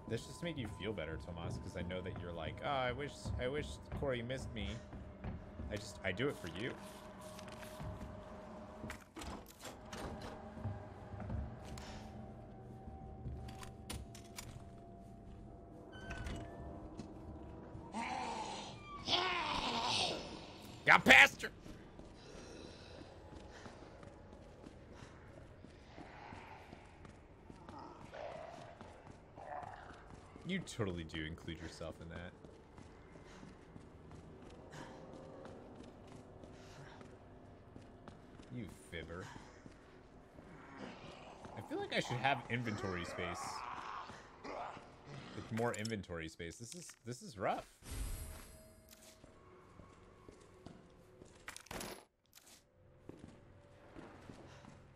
This just made you feel better, Tomas, because I know that you're like, oh, I wish Corey missed me. I do it for you. Got past her. You totally do include yourself in that. You fibber. I feel like I should have inventory space. Like more inventory space. This is rough.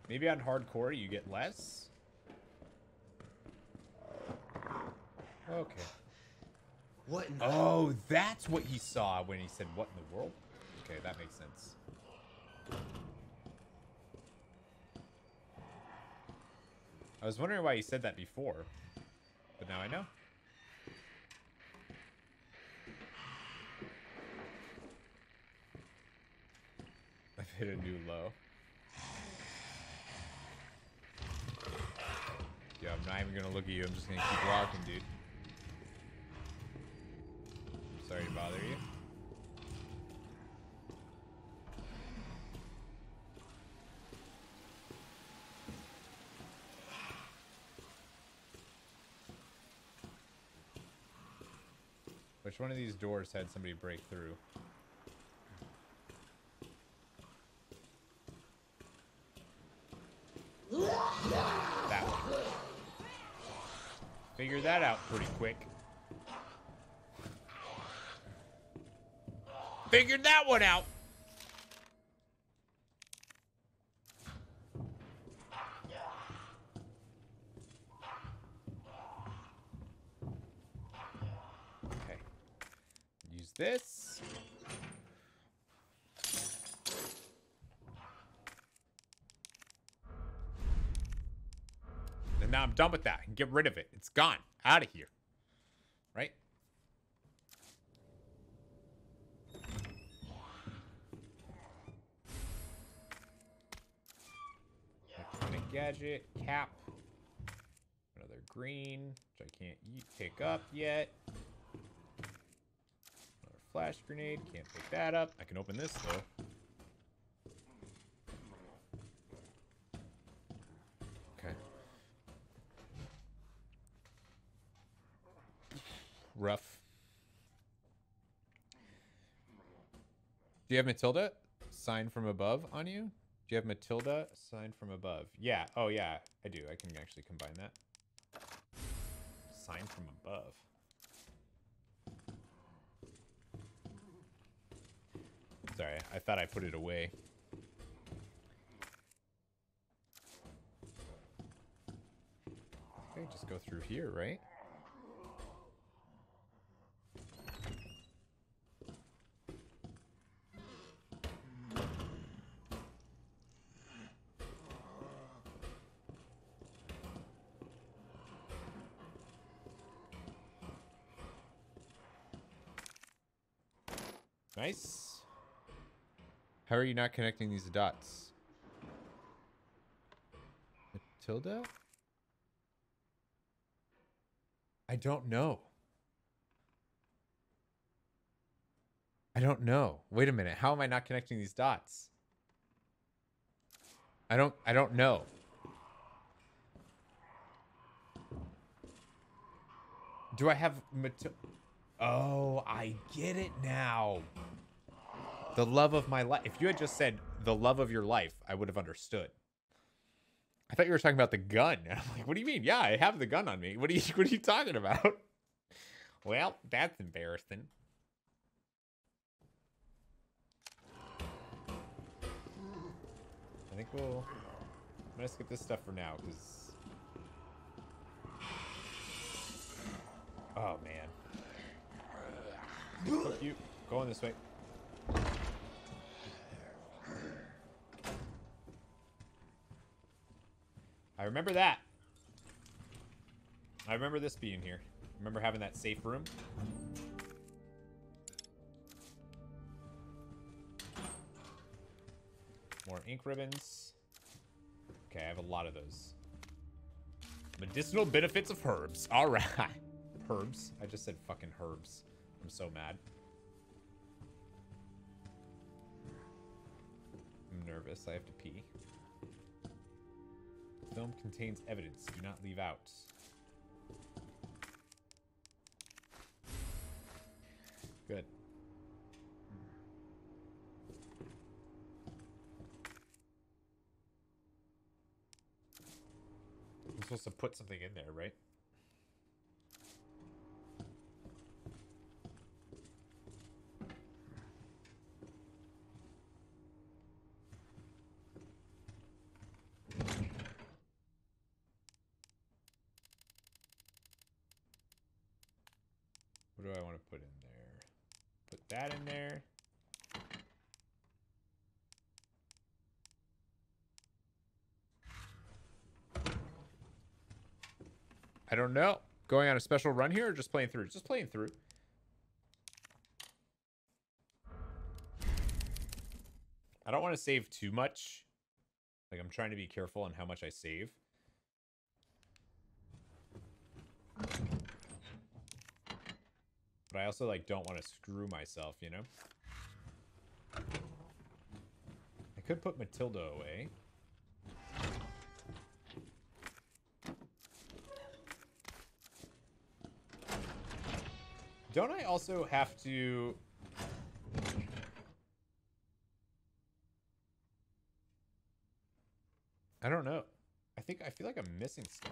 Maybe on hardcore you get less. Okay. What in the— oh, that's what he saw when he said what in the world? Okay, that makes sense. I was wondering why he said that before, but now I know. I've hit a new low. Yo, I'm not even gonna look at you. I'm just gonna keep walking, dude. Sorry to bother you. Which one of these doors had somebody break through? That one. Figured that out pretty quick. Figured that one out. Okay. Use this. And now I'm done with that. I can get rid of it. It's gone. Out of here. Right? Gadget, cap, another green, which I can't pick up yet. Another flash grenade, can't pick that up. I can open this though. Okay. Rough. Do you have Matilda sign from above on you? Do you have Matilda sign from above? Yeah. Oh, yeah. I do. I can actually combine that. Sign from above. Sorry. I thought I put it away. Okay, just go through here, right? Nice. How are you not connecting these dots? Matilda? I don't know. I don't know. Wait a minute. How am I not connecting these dots? I don't know. Do I have Matilda? Oh, I get it now. The love of my life. If you had just said the love of your life, I would have understood. I thought you were talking about the gun. And I'm like, what do you mean? Yeah, I have the gun on me. What are you talking about? Well, that's embarrassing. I think I'm gonna skip this stuff for now, because— oh man. Fuck you. Going this way. I remember that. I remember this being here. I remember having that safe room. More ink ribbons. Okay, I have a lot of those. Medicinal benefits of herbs. All right. Herbs. I just said fucking herbs. I'm so mad. I'm nervous. I have to pee. The film contains evidence. Do not leave out. Good. I'm supposed to put something in there, right? What do I want to put in there? Put that in there. I don't know. Going on a special run here or just playing through? Just playing through. I don't want to save too much. Like, I'm trying to be careful on how much I save. But I also, like, don't want to screw myself, you know? I could put Matilda away. Don't I also have to... I don't know. I feel like I'm missing stuff.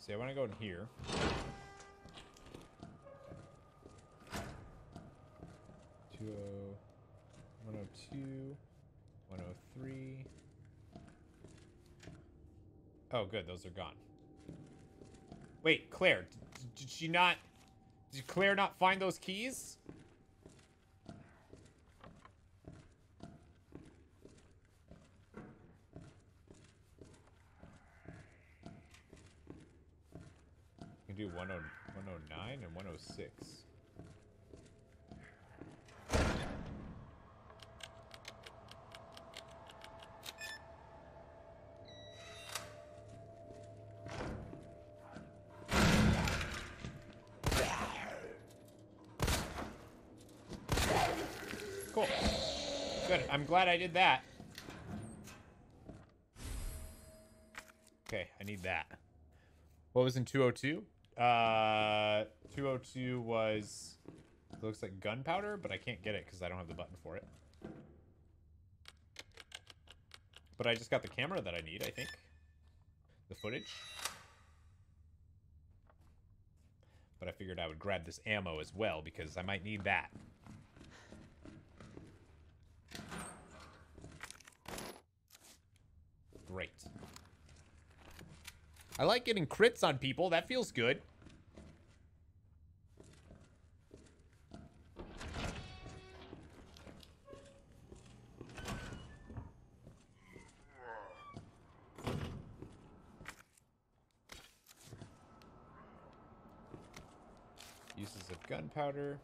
See, I want to go in here. Oh, good. Those are gone. Wait, Claire. Did she not... Did Claire not find those keys? You can do 109 and 106. I'm glad I did that. Okay, I need that. What was in 202? 202 was... It looks like gunpowder, but I can't get it because I don't have the button for it. But I just got the camera that I need, I think. The footage. But I figured I would grab this ammo as well because I might need that. Great. I like getting crits on people. That feels good. Uses of gunpowder.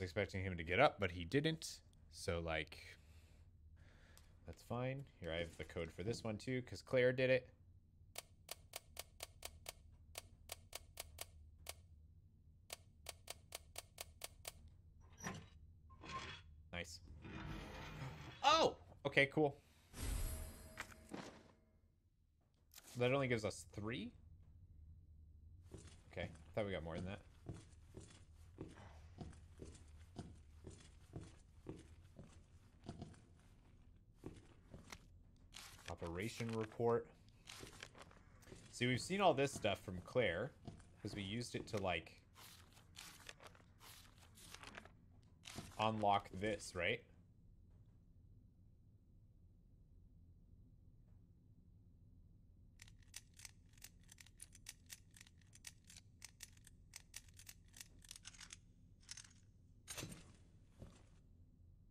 Expecting him to get up, but he didn't, so like that's fine. Here I have the code for this one too because Claire did it. Okay, cool. That only gives us 3? Okay, I thought we got more than that. Operation report. See, we've seen all this stuff from Claire, because we used it to, like, unlock this, right?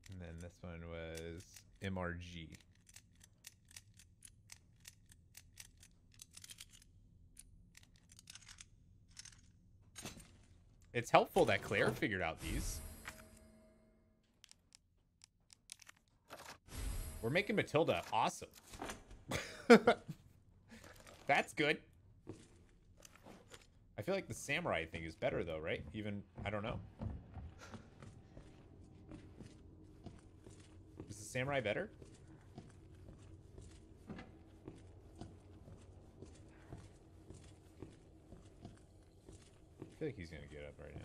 And then this one was MRG. It's helpful that Claire figured out these. We're making Matilda awesome. That's good. I feel like the samurai thing is better though, right? Even, I don't know. Is the samurai better? I feel like he's gonna get up right now.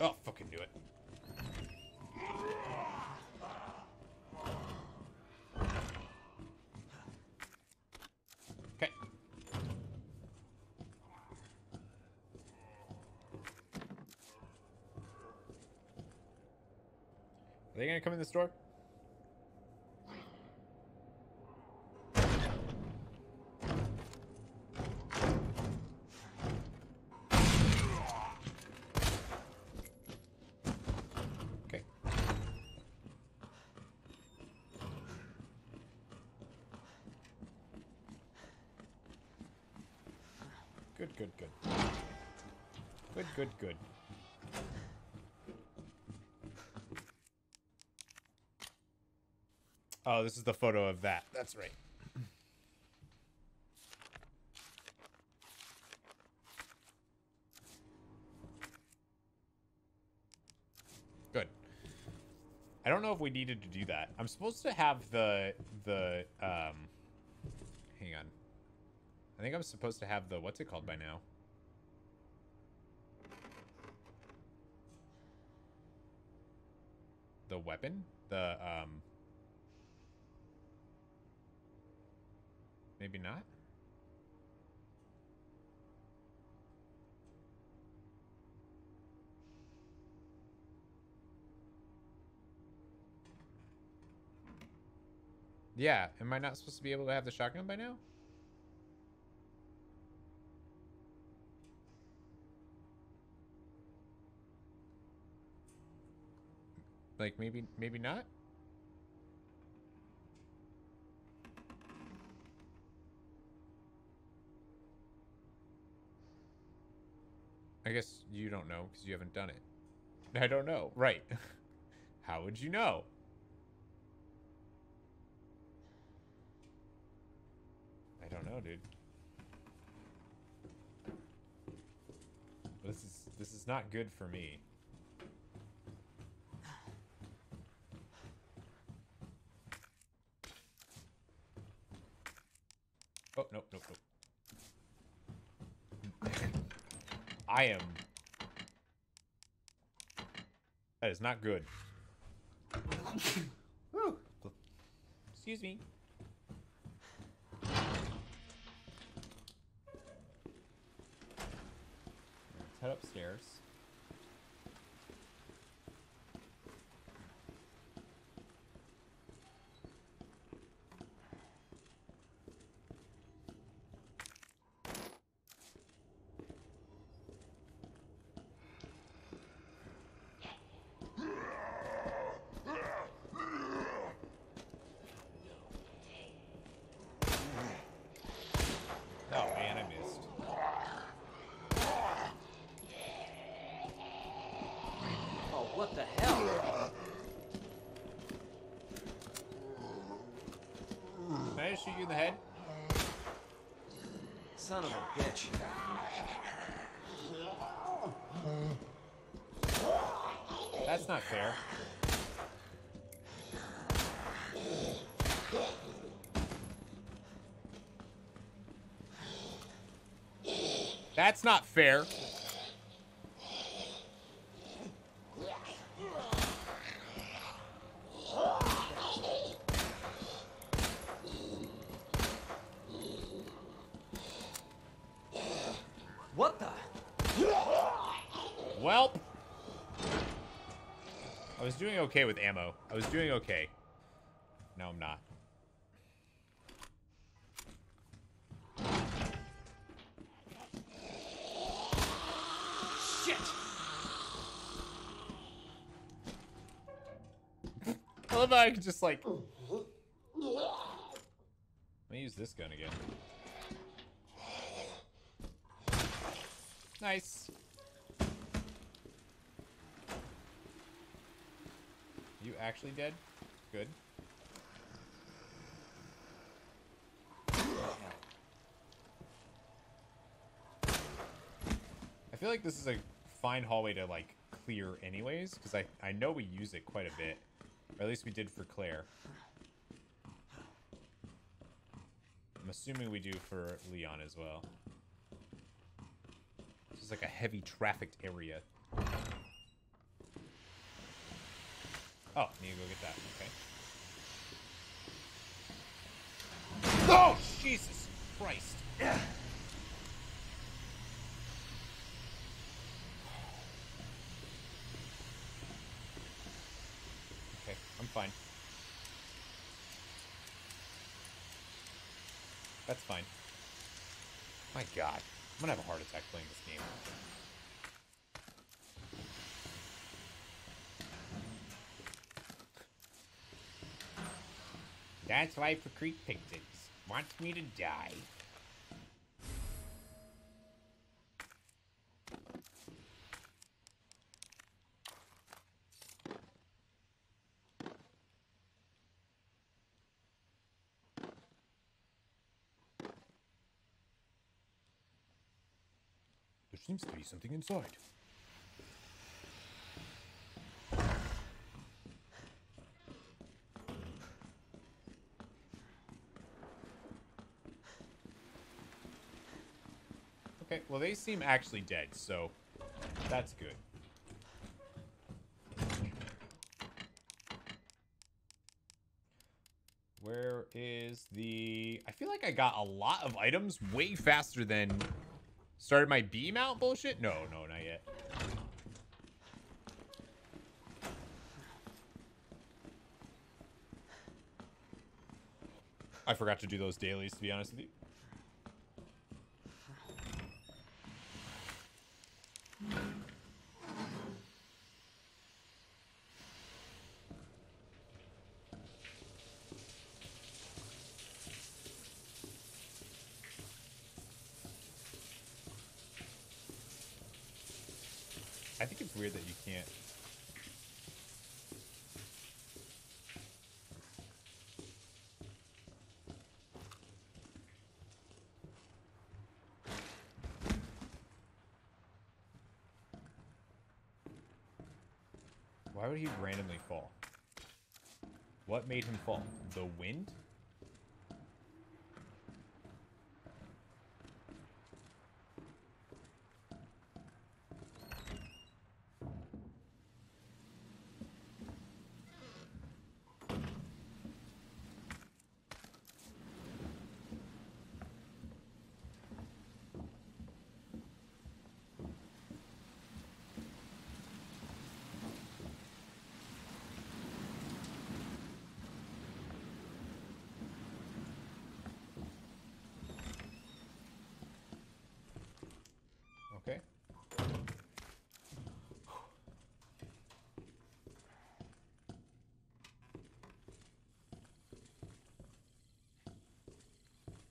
Oh, fucking do it. Okay. Are they gonna come in this door? Good. Oh, this is the photo of that. That's right. Good. I don't know if we needed to do that. I'm supposed to have the hang on. I think I'm supposed to have the, what's it called by now? The weapon, the maybe not. Yeah, am I not supposed to be able to have the shotgun by now? Like, maybe not? I guess you don't know because you haven't done it. I don't know. Right. How would you know? I don't know, dude. This is not good for me. Oh, no, no, no. I am... That is not good. Woo. Excuse me. Let's head upstairs. Son of a bitch. That's not fair. That's not fair. What the? Welp. I was doing okay with ammo. I was doing okay. No, I'm not. Shit! I love how I could just like... Let me use this gun again. Nice. You actually dead? Good. I feel like this is a fine hallway to like clear anyways, because I know we use it quite a bit. Or at least we did for Claire. I'm assuming we do for Leon as well. This is like a heavy trafficked area. Oh, need to go get that. Okay. Oh, Jesus Christ. Okay, I'm fine. That's fine. My God. I'm gonna have a heart attack playing this game. That's why for Creek Pictons wants me to die. There seems to be something inside. Well, they seem actually dead, so that's good. Where is the... I feel like I got a lot of items way faster than... Started my beam out bullshit? No, no, not yet. I forgot to do those dailies, to be honest with you. I think it's weird that you can't. Why would he randomly fall? What made him fall? The wind?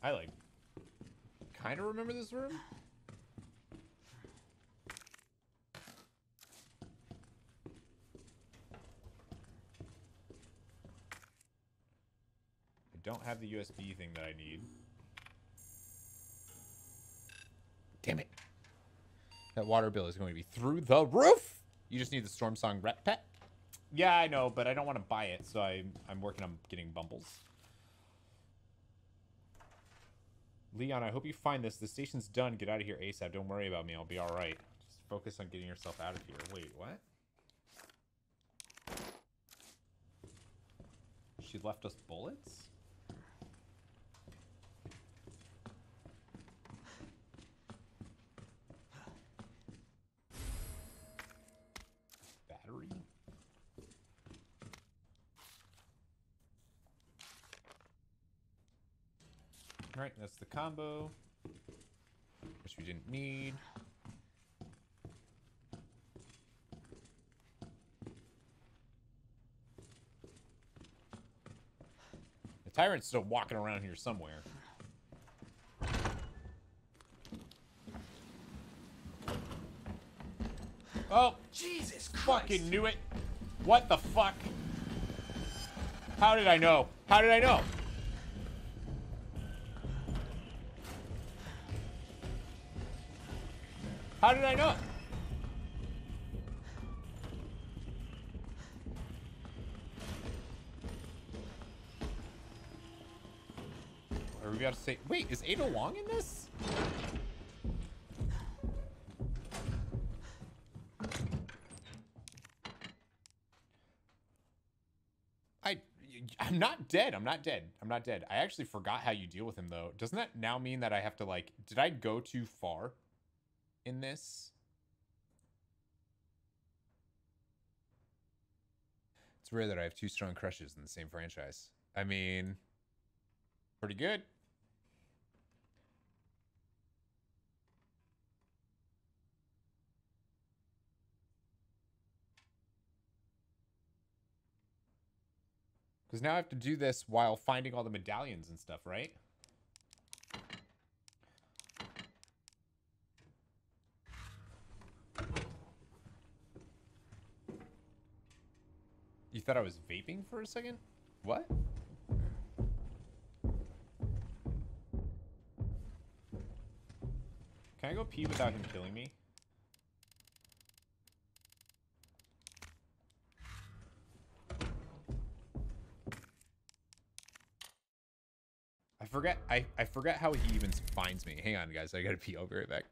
I like kind of remember this room. I don't have the USB thing that I need. Damn it. That water bill is going to be through the roof. You just need the Storm Song Rep Pack. Yeah, I know, but I don't want to buy it, so I'm working on getting Bumbles. Leon, I hope you find this. The station's done. Get out of here ASAP. Don't worry about me. I'll be all right. Just focus on getting yourself out of here. Wait, what? She left us bullets? Battery? All right, that's the combo, which we didn't need. The Tyrant's still walking around here somewhere. Oh, Jesus Christ! Fucking knew it. What the fuck? How did I know? How did I know? How did I know? Are we about to say? Wait, is Ada Wong in this? I'm not dead. I'm not dead. I'm not dead. I actually forgot how you deal with him though. Doesn't that now mean that I have to like? Did I go too far in this? It's rare that I have two strong crushes in the same franchise. I mean, pretty good. Because now I have to do this while finding all the medallions and stuff, right? You thought I was vaping for a second? What? Can I go pee without him killing me? I forget how he even finds me. Hang on, guys. I gotta pee. I'll be right back.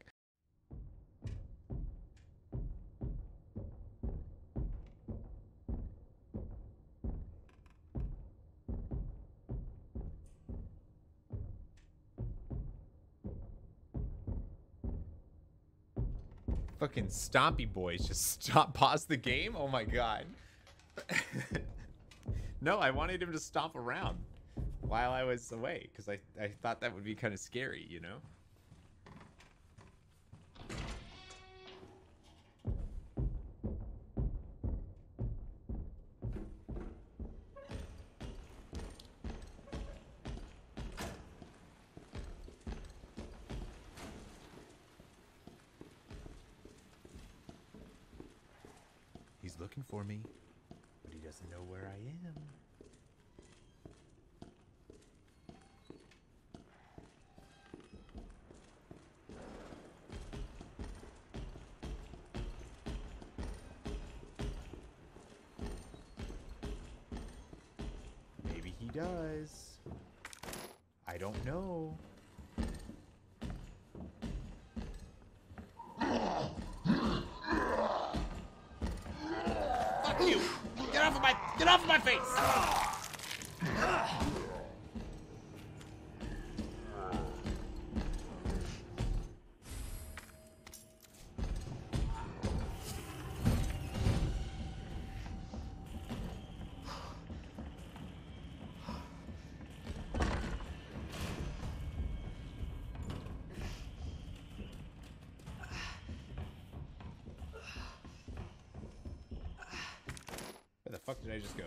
Fucking stompy boys just stop, pause the game. Oh my god. No, I wanted him to stomp around while I was away because I thought that would be kind of scary, you know. Looking for me, but he doesn't know where I am. Maybe he does. I don't know. You. Get off of my face. Did I just go?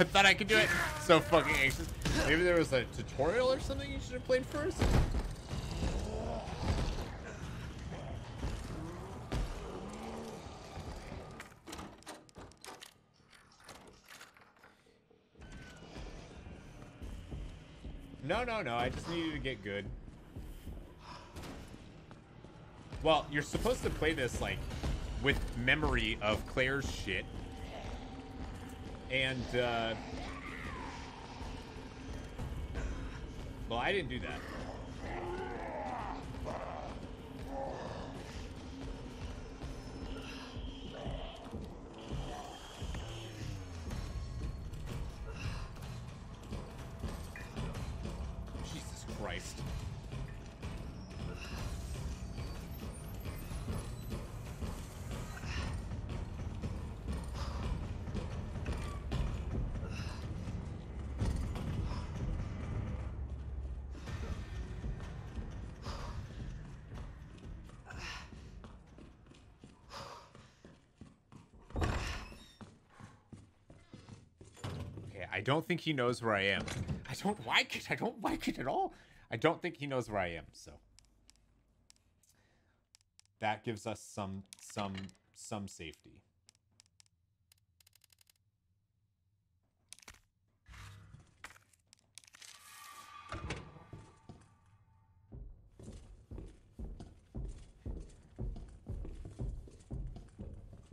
I thought I could do it. So fucking anxious. Maybe there was a tutorial or something you should have played first? No, no, no. I just needed to get good. Well, you're supposed to play this, like, with memory of Claire's shit. And, well, I didn't do that. Jesus Christ. I don't think he knows where I am. I don't like it. I don't like it at all. I don't think he knows where I am, so. That gives us some safety.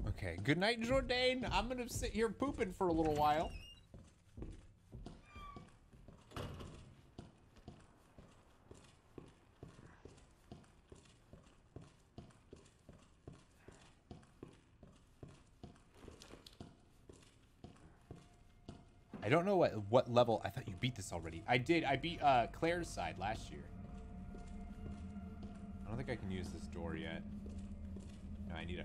Okay, good night, Jourdain. I'm gonna sit here pooping for a little while. I don't know what level. I thought you beat this already. I did. I beat Claire's side last year. I don't think I can use this door yet. No, I need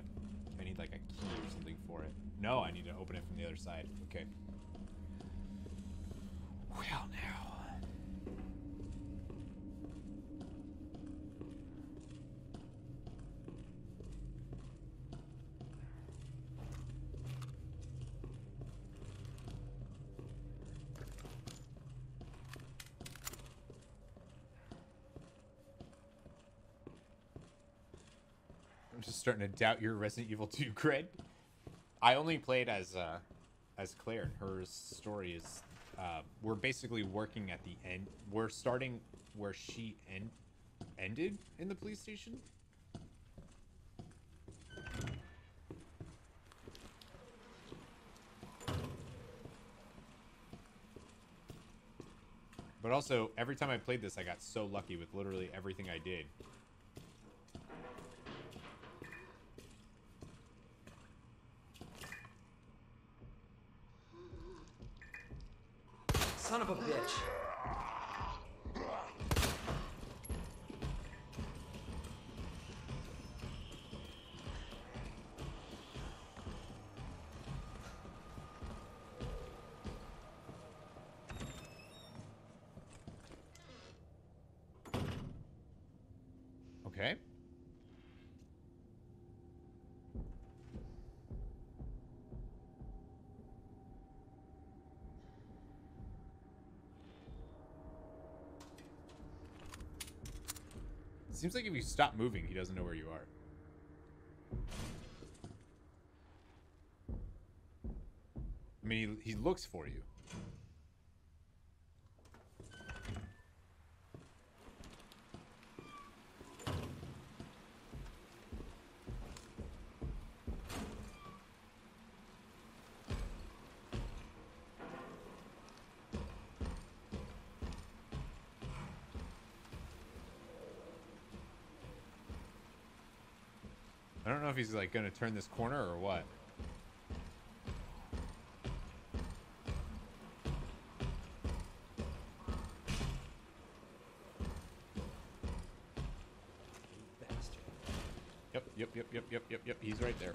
like a key or something for it. No, I need to open it from the other side. Okay. Well, now. Starting to doubt your Resident Evil 2 cred. I only played as Claire, and her story is we're basically working at the end. We're starting where she ended in the police station. But also, every time I played this, I got so lucky with literally everything I did. Son of a bitch. Okay. Seems like if you stop moving, he doesn't know where you are. I mean, he looks for you. I don't know if he's like gonna turn this corner or what. Bastard. Yep. He's right there.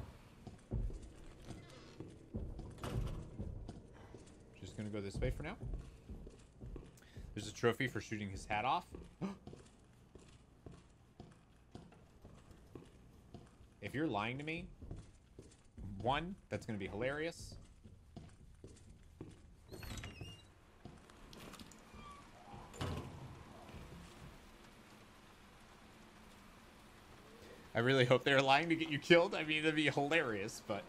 Just gonna go this way for now. There's a trophy for shooting his hat off. If you're lying to me, one, that's going to be hilarious. I really hope they're lying to get you killed. I mean, that'd be hilarious, but...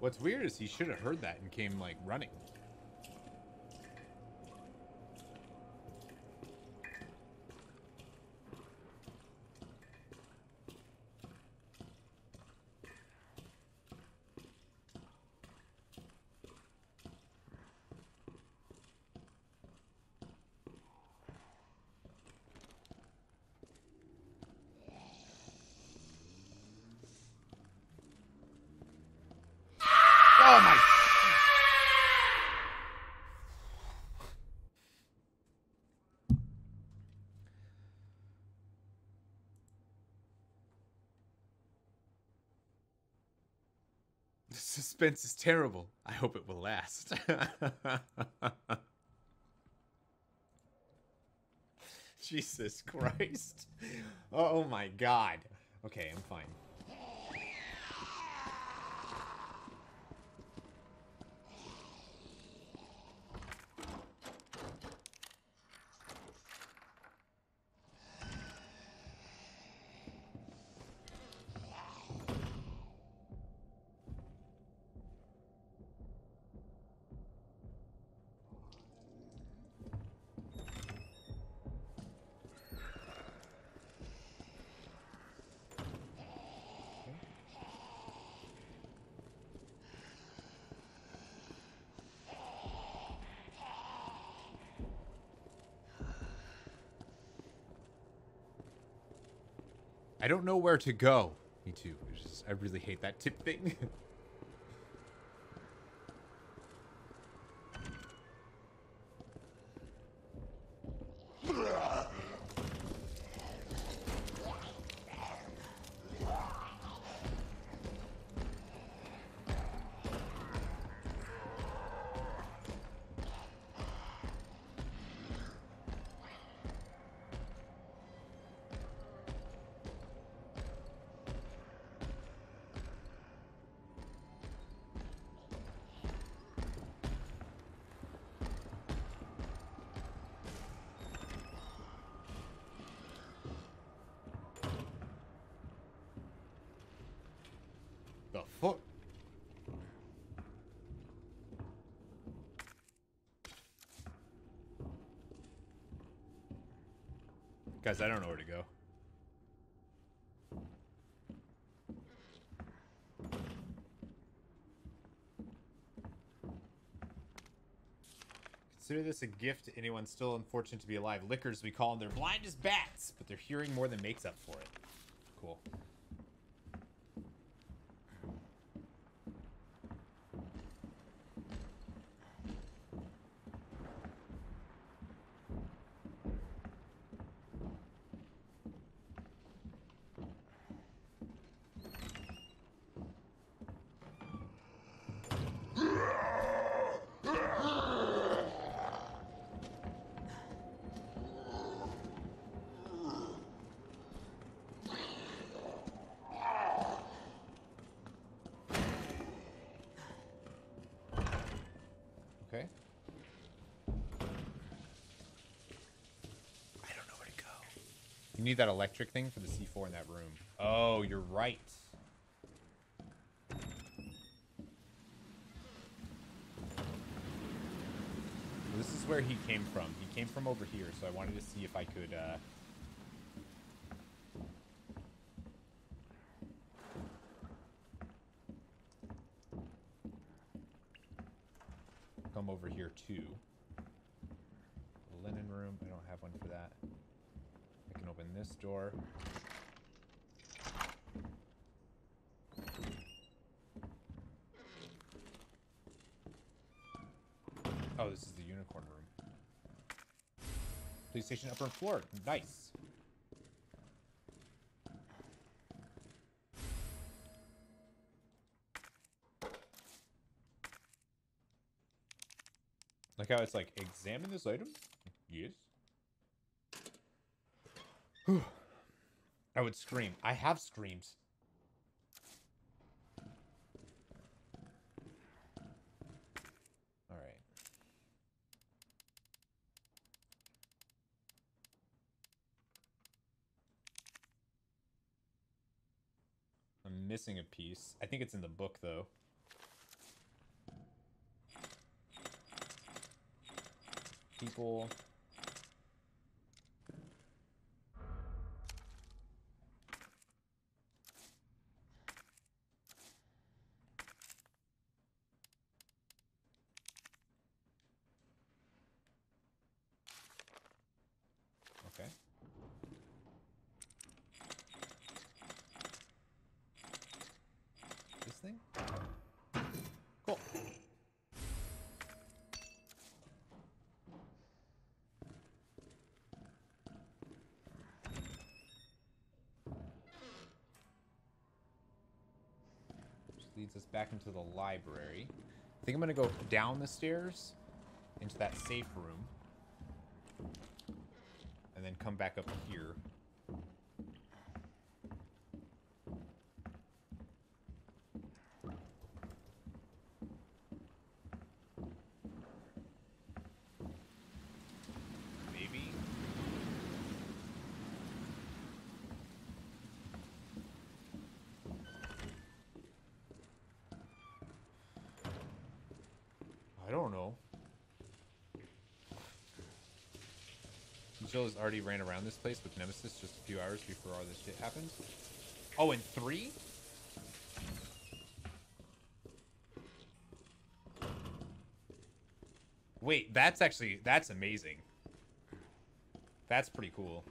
What's weird is he should have heard that and came, like, running. Suspense is terrible. I hope it will last. Jesus Christ. Oh my God. Okay, I'm fine. I don't know where to go. Me too. I really hate that tip thing. Guys, I don't know where to go. Consider this a gift to anyone still unfortunate to be alive. Lickers, we call them. They're blind as bats, but their hearing more than makes up for it. Cool. You need that electric thing for the C4 in that room. Oh, you're right. This is where he came from. He came from over here, so I wanted to see if I could... come over here, too. The linen room. I don't have one for that. Open this door. Oh, this is the unicorn room. PlayStation upper floor. Nice. Like how it's like, examine this item? Yes. Whew. I would scream. I have screamed. All right. I'm missing a piece. I think it's in the book, though. People. Okay. This thing? Cool. Leads us back into the library. I think I'm gonna go down the stairs into that safe room and then come back up here. Virgil's already ran around this place with Nemesis just a few hours before all this shit happened. Oh, and 3? Wait, that's actually, that's amazing. That's pretty cool.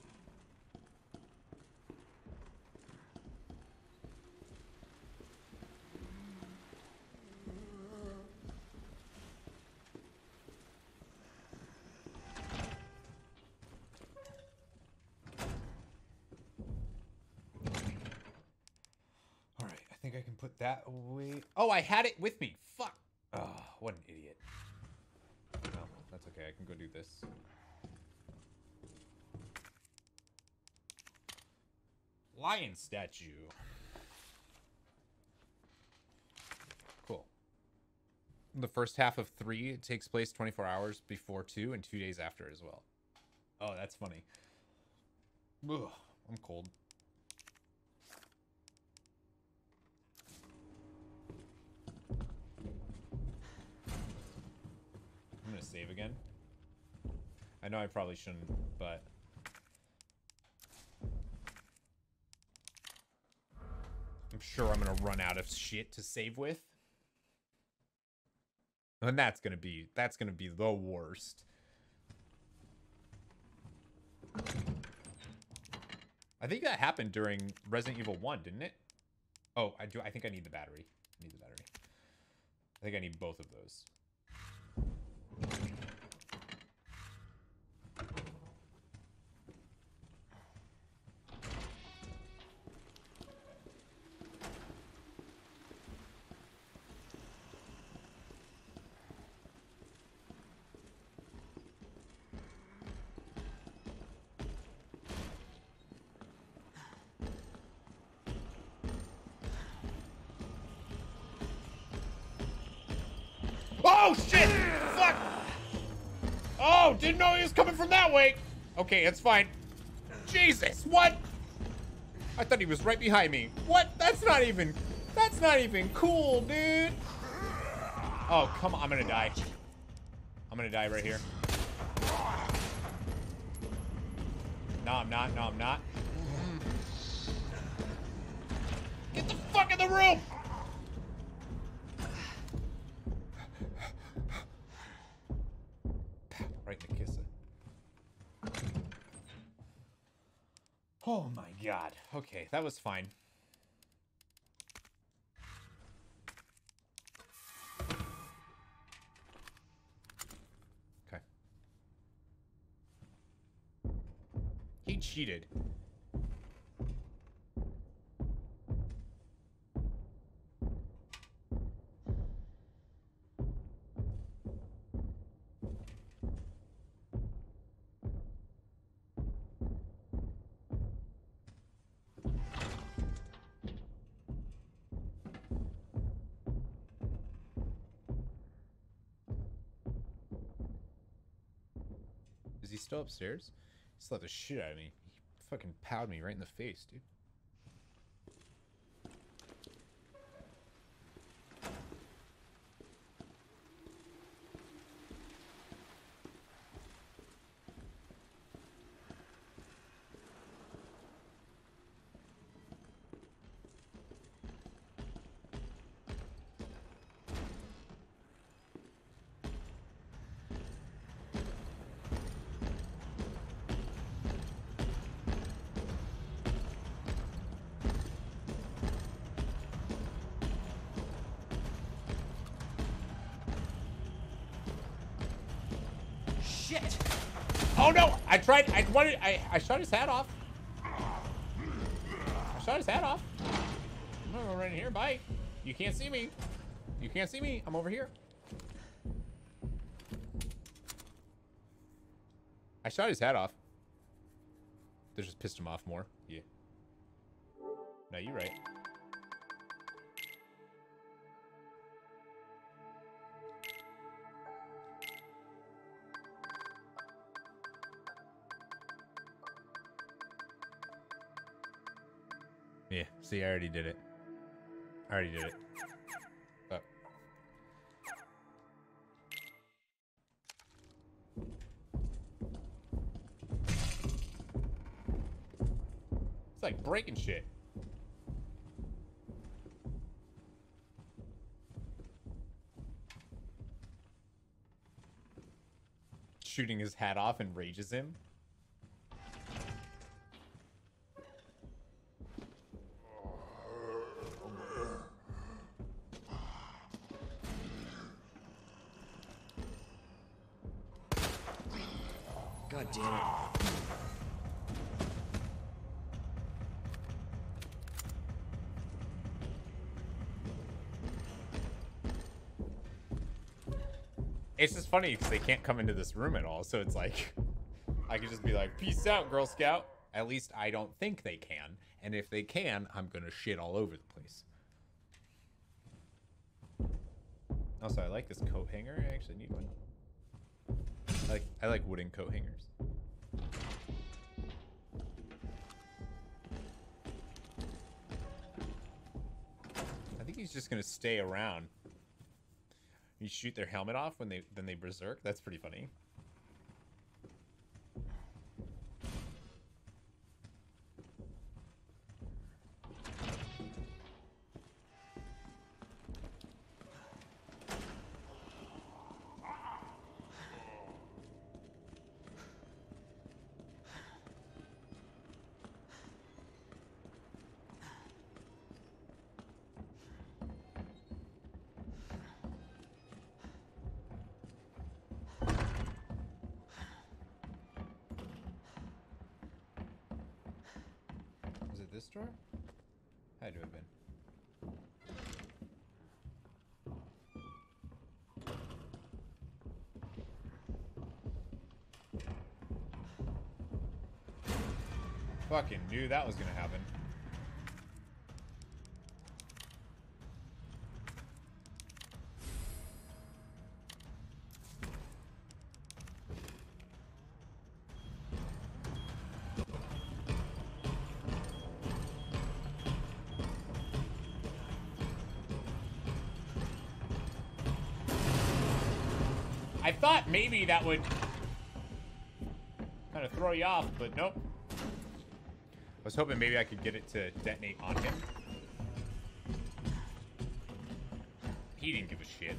That way. Oh, I had it with me. Fuck. Oh, what an idiot. Oh, that's okay. I can go do this. Lion statue. Cool. The first half of 3 takes place 24 hours before 2 and 2 days after as well. Oh, that's funny. Ugh, I'm cold. Save again. I know I probably shouldn't, but I'm sure I'm gonna run out of shit to save with, and that's gonna be the worst. I think that happened during Resident Evil 1, didn't it? Oh, I do. I think I need the battery. I need the battery. I think I need both of those. Oh, shit! Fuck! Oh, didn't know he was coming from that way! Okay, that's fine. Jesus, what? I thought he was right behind me. What? That's not even cool, dude. Oh, come on. I'm gonna die. I'm gonna die right here. No, I'm not. No, I'm not. Get the fuck in the room! Oh my god. Okay, that was fine. Okay. fucking cheated. Still upstairs? He slapped the shit out of me. He fucking powed me right in the face, dude. Oh no! I tried. I shot his hat off. I shot his hat off. I'm gonna go right in here. Bye. You can't see me. You can't see me. I'm over here. I shot his hat off. They just pissed him off more. Yeah. No, you're right. Yeah, see, I already did it. I already did it. Oh. It's like breaking shit. Shooting his hat off enrages him. It's just funny because they can't come into this room at all, so it's like I could just be like, peace out, Girl Scout. At least I don't think they can, and if they can, I'm gonna shit all over the place. Also, I like this coat hanger. I actually need one. I like wooden coat hangers. I think he's just gonna stay around. You shoot their helmet off when then they berserk. That's pretty funny. Fucking knew that was gonna happen. I thought maybe that would kind of throw you off, but nope. I was hoping maybe I could get it to detonate on him. He didn't give a shit.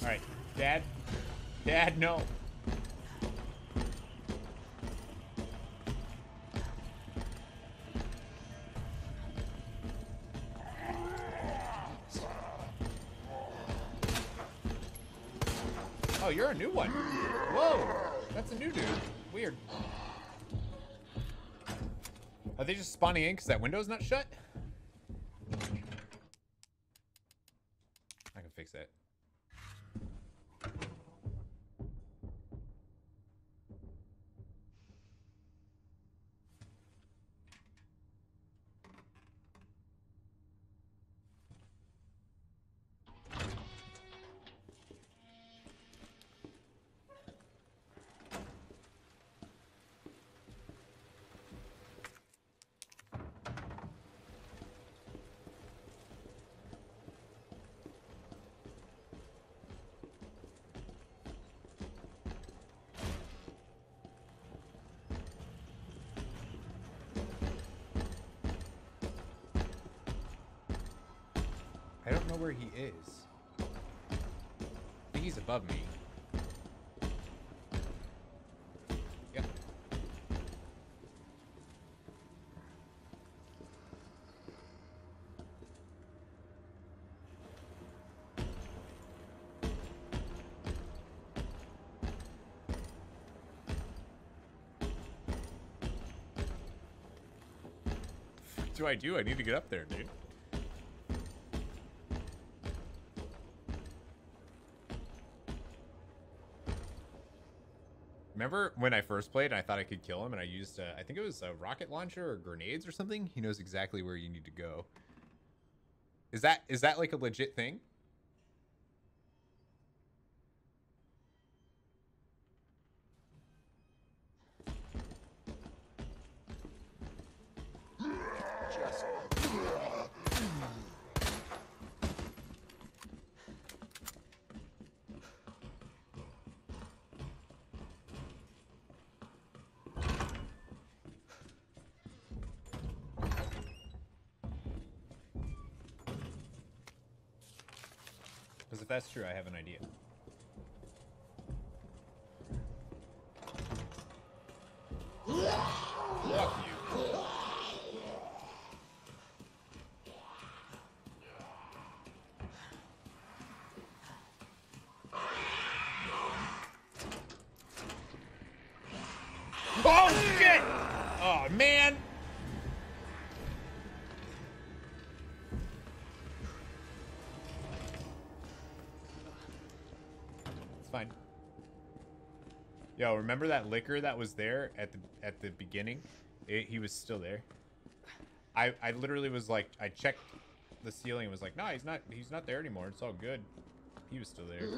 Alright, Dad. Dad, no. Oh, you're a new one. Whoa, that's a new dude. Weird. Are they just spawning in because that window's not shut? I can fix that. Where he is. I think he's above me. Yep. What do? I need to get up there, dude. Remember when I first played and I thought I could kill him and I used, I think it was a rocket launcher or grenades or something? He knows exactly where you need to go. Is that like a legit thing? If that's true, I have an idea. Fuck you. Oh shit! Oh man! Yo, remember that licker that was there at the beginning? He was still there. I literally was like, I checked the ceiling and was like, no, he's not there anymore. It's all good. He was still there.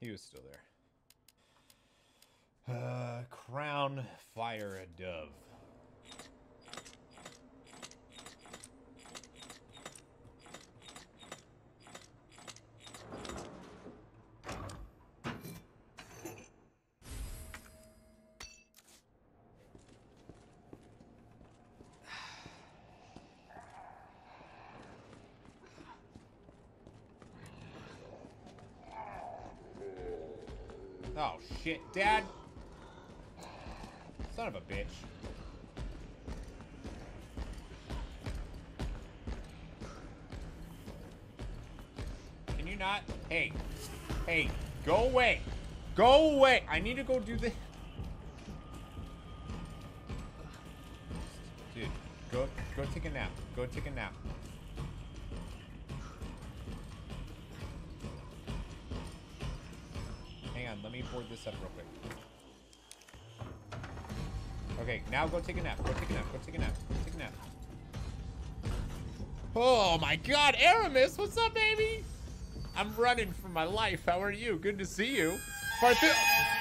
He was still there. Crown, fire a dove. Oh shit, Dad! Son of a bitch. Can you not? Hey, hey, go away! Go away! I need to go do this. Dude, go take a nap. Go take a nap. Let me board this up real quick. Okay, now go take a nap. Go take a nap. Go take a nap. Go take a nap. Oh my god, Aramis! What's up, baby? I'm running for my life. How are you? Good to see you. Barthel-